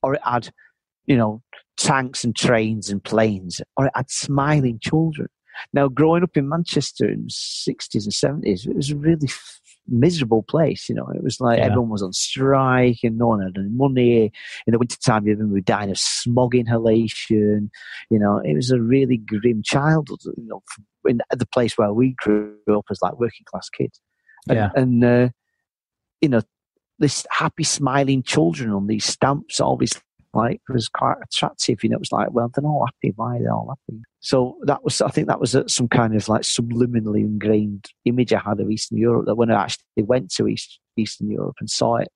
Or it had, you know, tanks and trains and planes. Or it had smiling children. Now, growing up in Manchester in the 60s and 70s, it was a really miserable place, you know. It was like everyone was on strike and no one had any money. In the wintertime, you remember we were dying of smog inhalation. You know, it was a really grim childhood, you know, in the place where we grew up as like working class kids. And you know, this happy, smiling children on these stamps always like was quite attractive. You know, it was like, well, they're all happy. Why are they all happy? So that was, I think, that was some kind of like subliminally ingrained image I had of Eastern Europe. That when I actually went to Eastern Europe and saw it,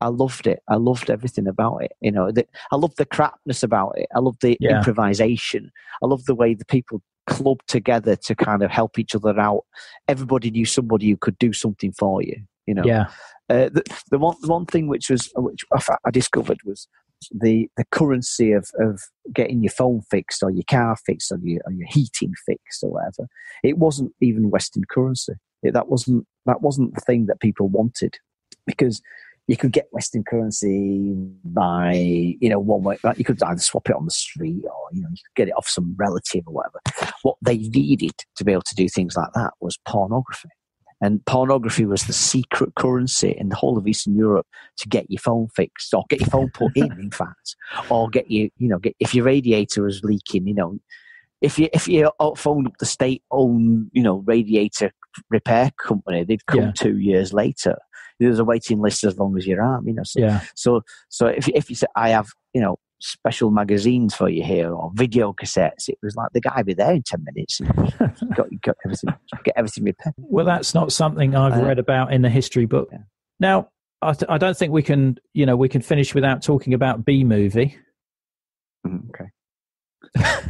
I loved it. I loved everything about it. You know, I loved the crapness about it. I loved the improvisation. I loved the way the people clubbed together to kind of help each other out. Everybody knew somebody who could do something for you. You know, the one thing which I discovered was the currency of getting your phone fixed or your car fixed or your heating fixed or whatever. It wasn't even Western currency. That wasn't the thing that people wanted, because you could get Western currency by, you know, one way. Like you could either swap it on the street or, you know, you could get it off some relative or whatever. What they needed to be able to do things like that was pornography. And pornography was the secret currency in the whole of Eastern Europe to get your phone fixed, or get your phone put in fact, or get if your radiator was leaking, you know, if you phoned up the state-owned, you know, radiator repair company, they'd come 2 years later. There's a waiting list as long as your arm, you know. So if you said, I have, you know, special magazines for you here, or video cassettes, it was like the guy would be there in 10 minutes and get everything repaired. Well, that's not something I've read about in the history book. Yeah. Now, I don't think we can finish without talking about B-Movie. Okay.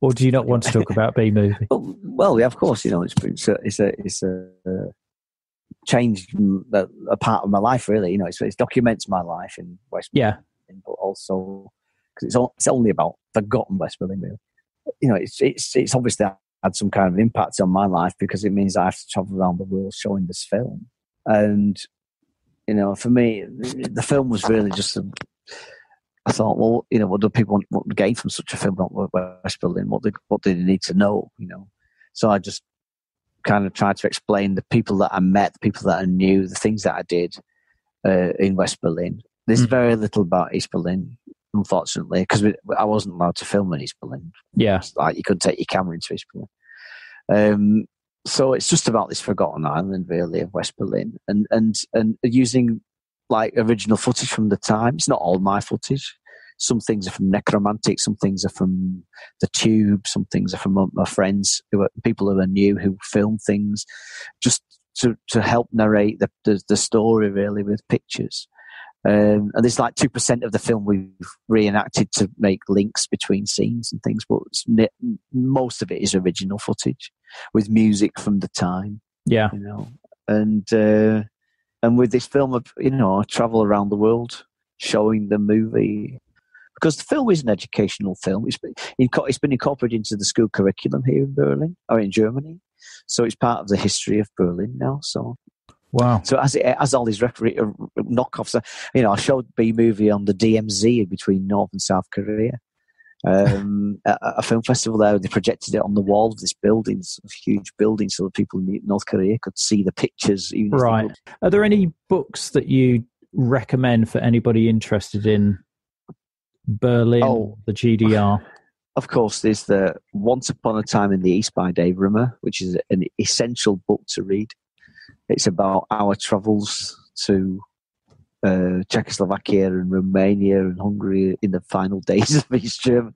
Or do you not want to talk about B-Movie? Well, yeah, of course, you know, it's changed a part of my life, really. You know, it documents my life in West Berlin, but also because it's only about forgotten West Berlin, really. you know, it's obviously had some kind of impact on my life because it means I have to travel around the world showing this film. And, you know, for me, the film was really just, I thought, well, you know, what do people want to gain from such a film about West Berlin? What do they need to know, you know? So I just kind of tried to explain the people that I met, the people that I knew, the things that I did in West Berlin. There's very little about East Berlin, unfortunately, because I wasn't allowed to film in East Berlin. Yeah. Like, you couldn't take your camera into East Berlin. So it's just about this forgotten island, really, of West Berlin, and using like original footage from the time. It's not all my footage. Some things are from Necromantic, some things are from The Tube, some things are from my friends, people who are new, who film things, just to help narrate the story, really, with pictures. And there's like 2% of the film we've reenacted to make links between scenes and things, but most of it is original footage with music from the time. Yeah, you know, and with this film, you know, I travel around the world showing the movie because the film is an educational film. It's been incorporated into the school curriculum here in Berlin or in Germany, so it's part of the history of Berlin now. So. Wow! So as all these knockoffs, you know, I showed B-Movie on the DMZ between North and South Korea, at a film festival there. They projected it on the wall of this building, this huge building, so that people in North Korea could see the pictures. Even right? Are there any books that you recommend for anybody interested in Berlin, the GDR? Of course, there's the Once Upon a Time in the East by Dave Rimmer, which is an essential book to read. It's about our travels to Czechoslovakia and Romania and Hungary in the final days of East Germany.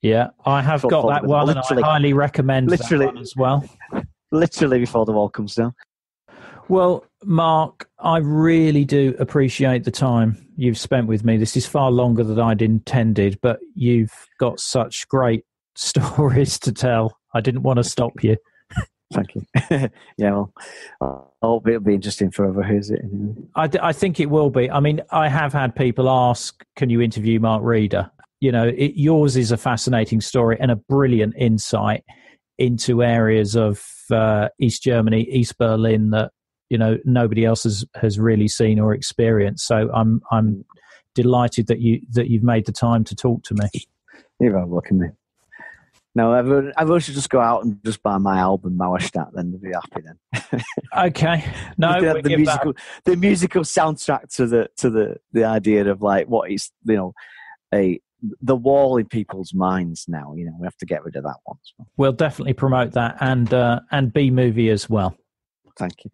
Yeah, I have got that one, and I highly recommend that one as well. Literally before the wall comes down. Well, Mark, I really do appreciate the time you've spent with me. This is far longer than I'd intended, but you've got such great stories to tell. I didn't want to stop you. Thank you. Yeah, well, I hope it'll be interesting forever, is it? I think it will be. I mean, I have had people ask, can you interview Mark Reeder? You know, yours is a fascinating story and a brilliant insight into areas of East Germany, East Berlin that, you know, nobody else has really seen or experienced. So I'm delighted that you've made the time to talk to me. You're very welcome, mate. No, everyone should just go out and just buy my album, Mauerstadt, then they'll be happy then. Okay. No, the musical soundtrack to the idea of like what is, you know, the wall in people's minds now, you know, we have to get rid of that one. So. We'll definitely promote that and B-Movie as well. Thank you.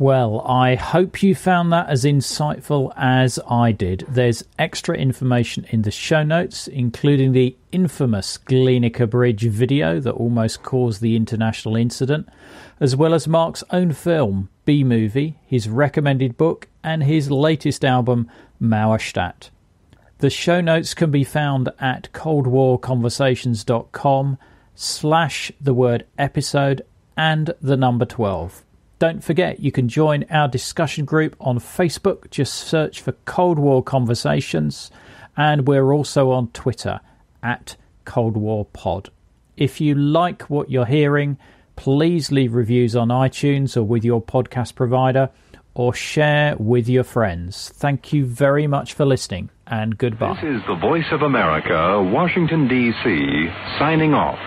Well, I hope you found that as insightful as I did. There's extra information in the show notes, including the infamous Glienicke Bridge video that almost caused the international incident, as well as Mark's own film, B-Movie, his recommended book, and his latest album, Mauerstadt. The show notes can be found at coldwarconversations.com/episode12. Don't forget, you can join our discussion group on Facebook. Just search for Cold War Conversations. And we're also on Twitter at Cold War Pod. If you like what you're hearing, please leave reviews on iTunes or with your podcast provider or share with your friends. Thank you very much for listening and goodbye. This is the Voice of America, Washington, D.C., signing off.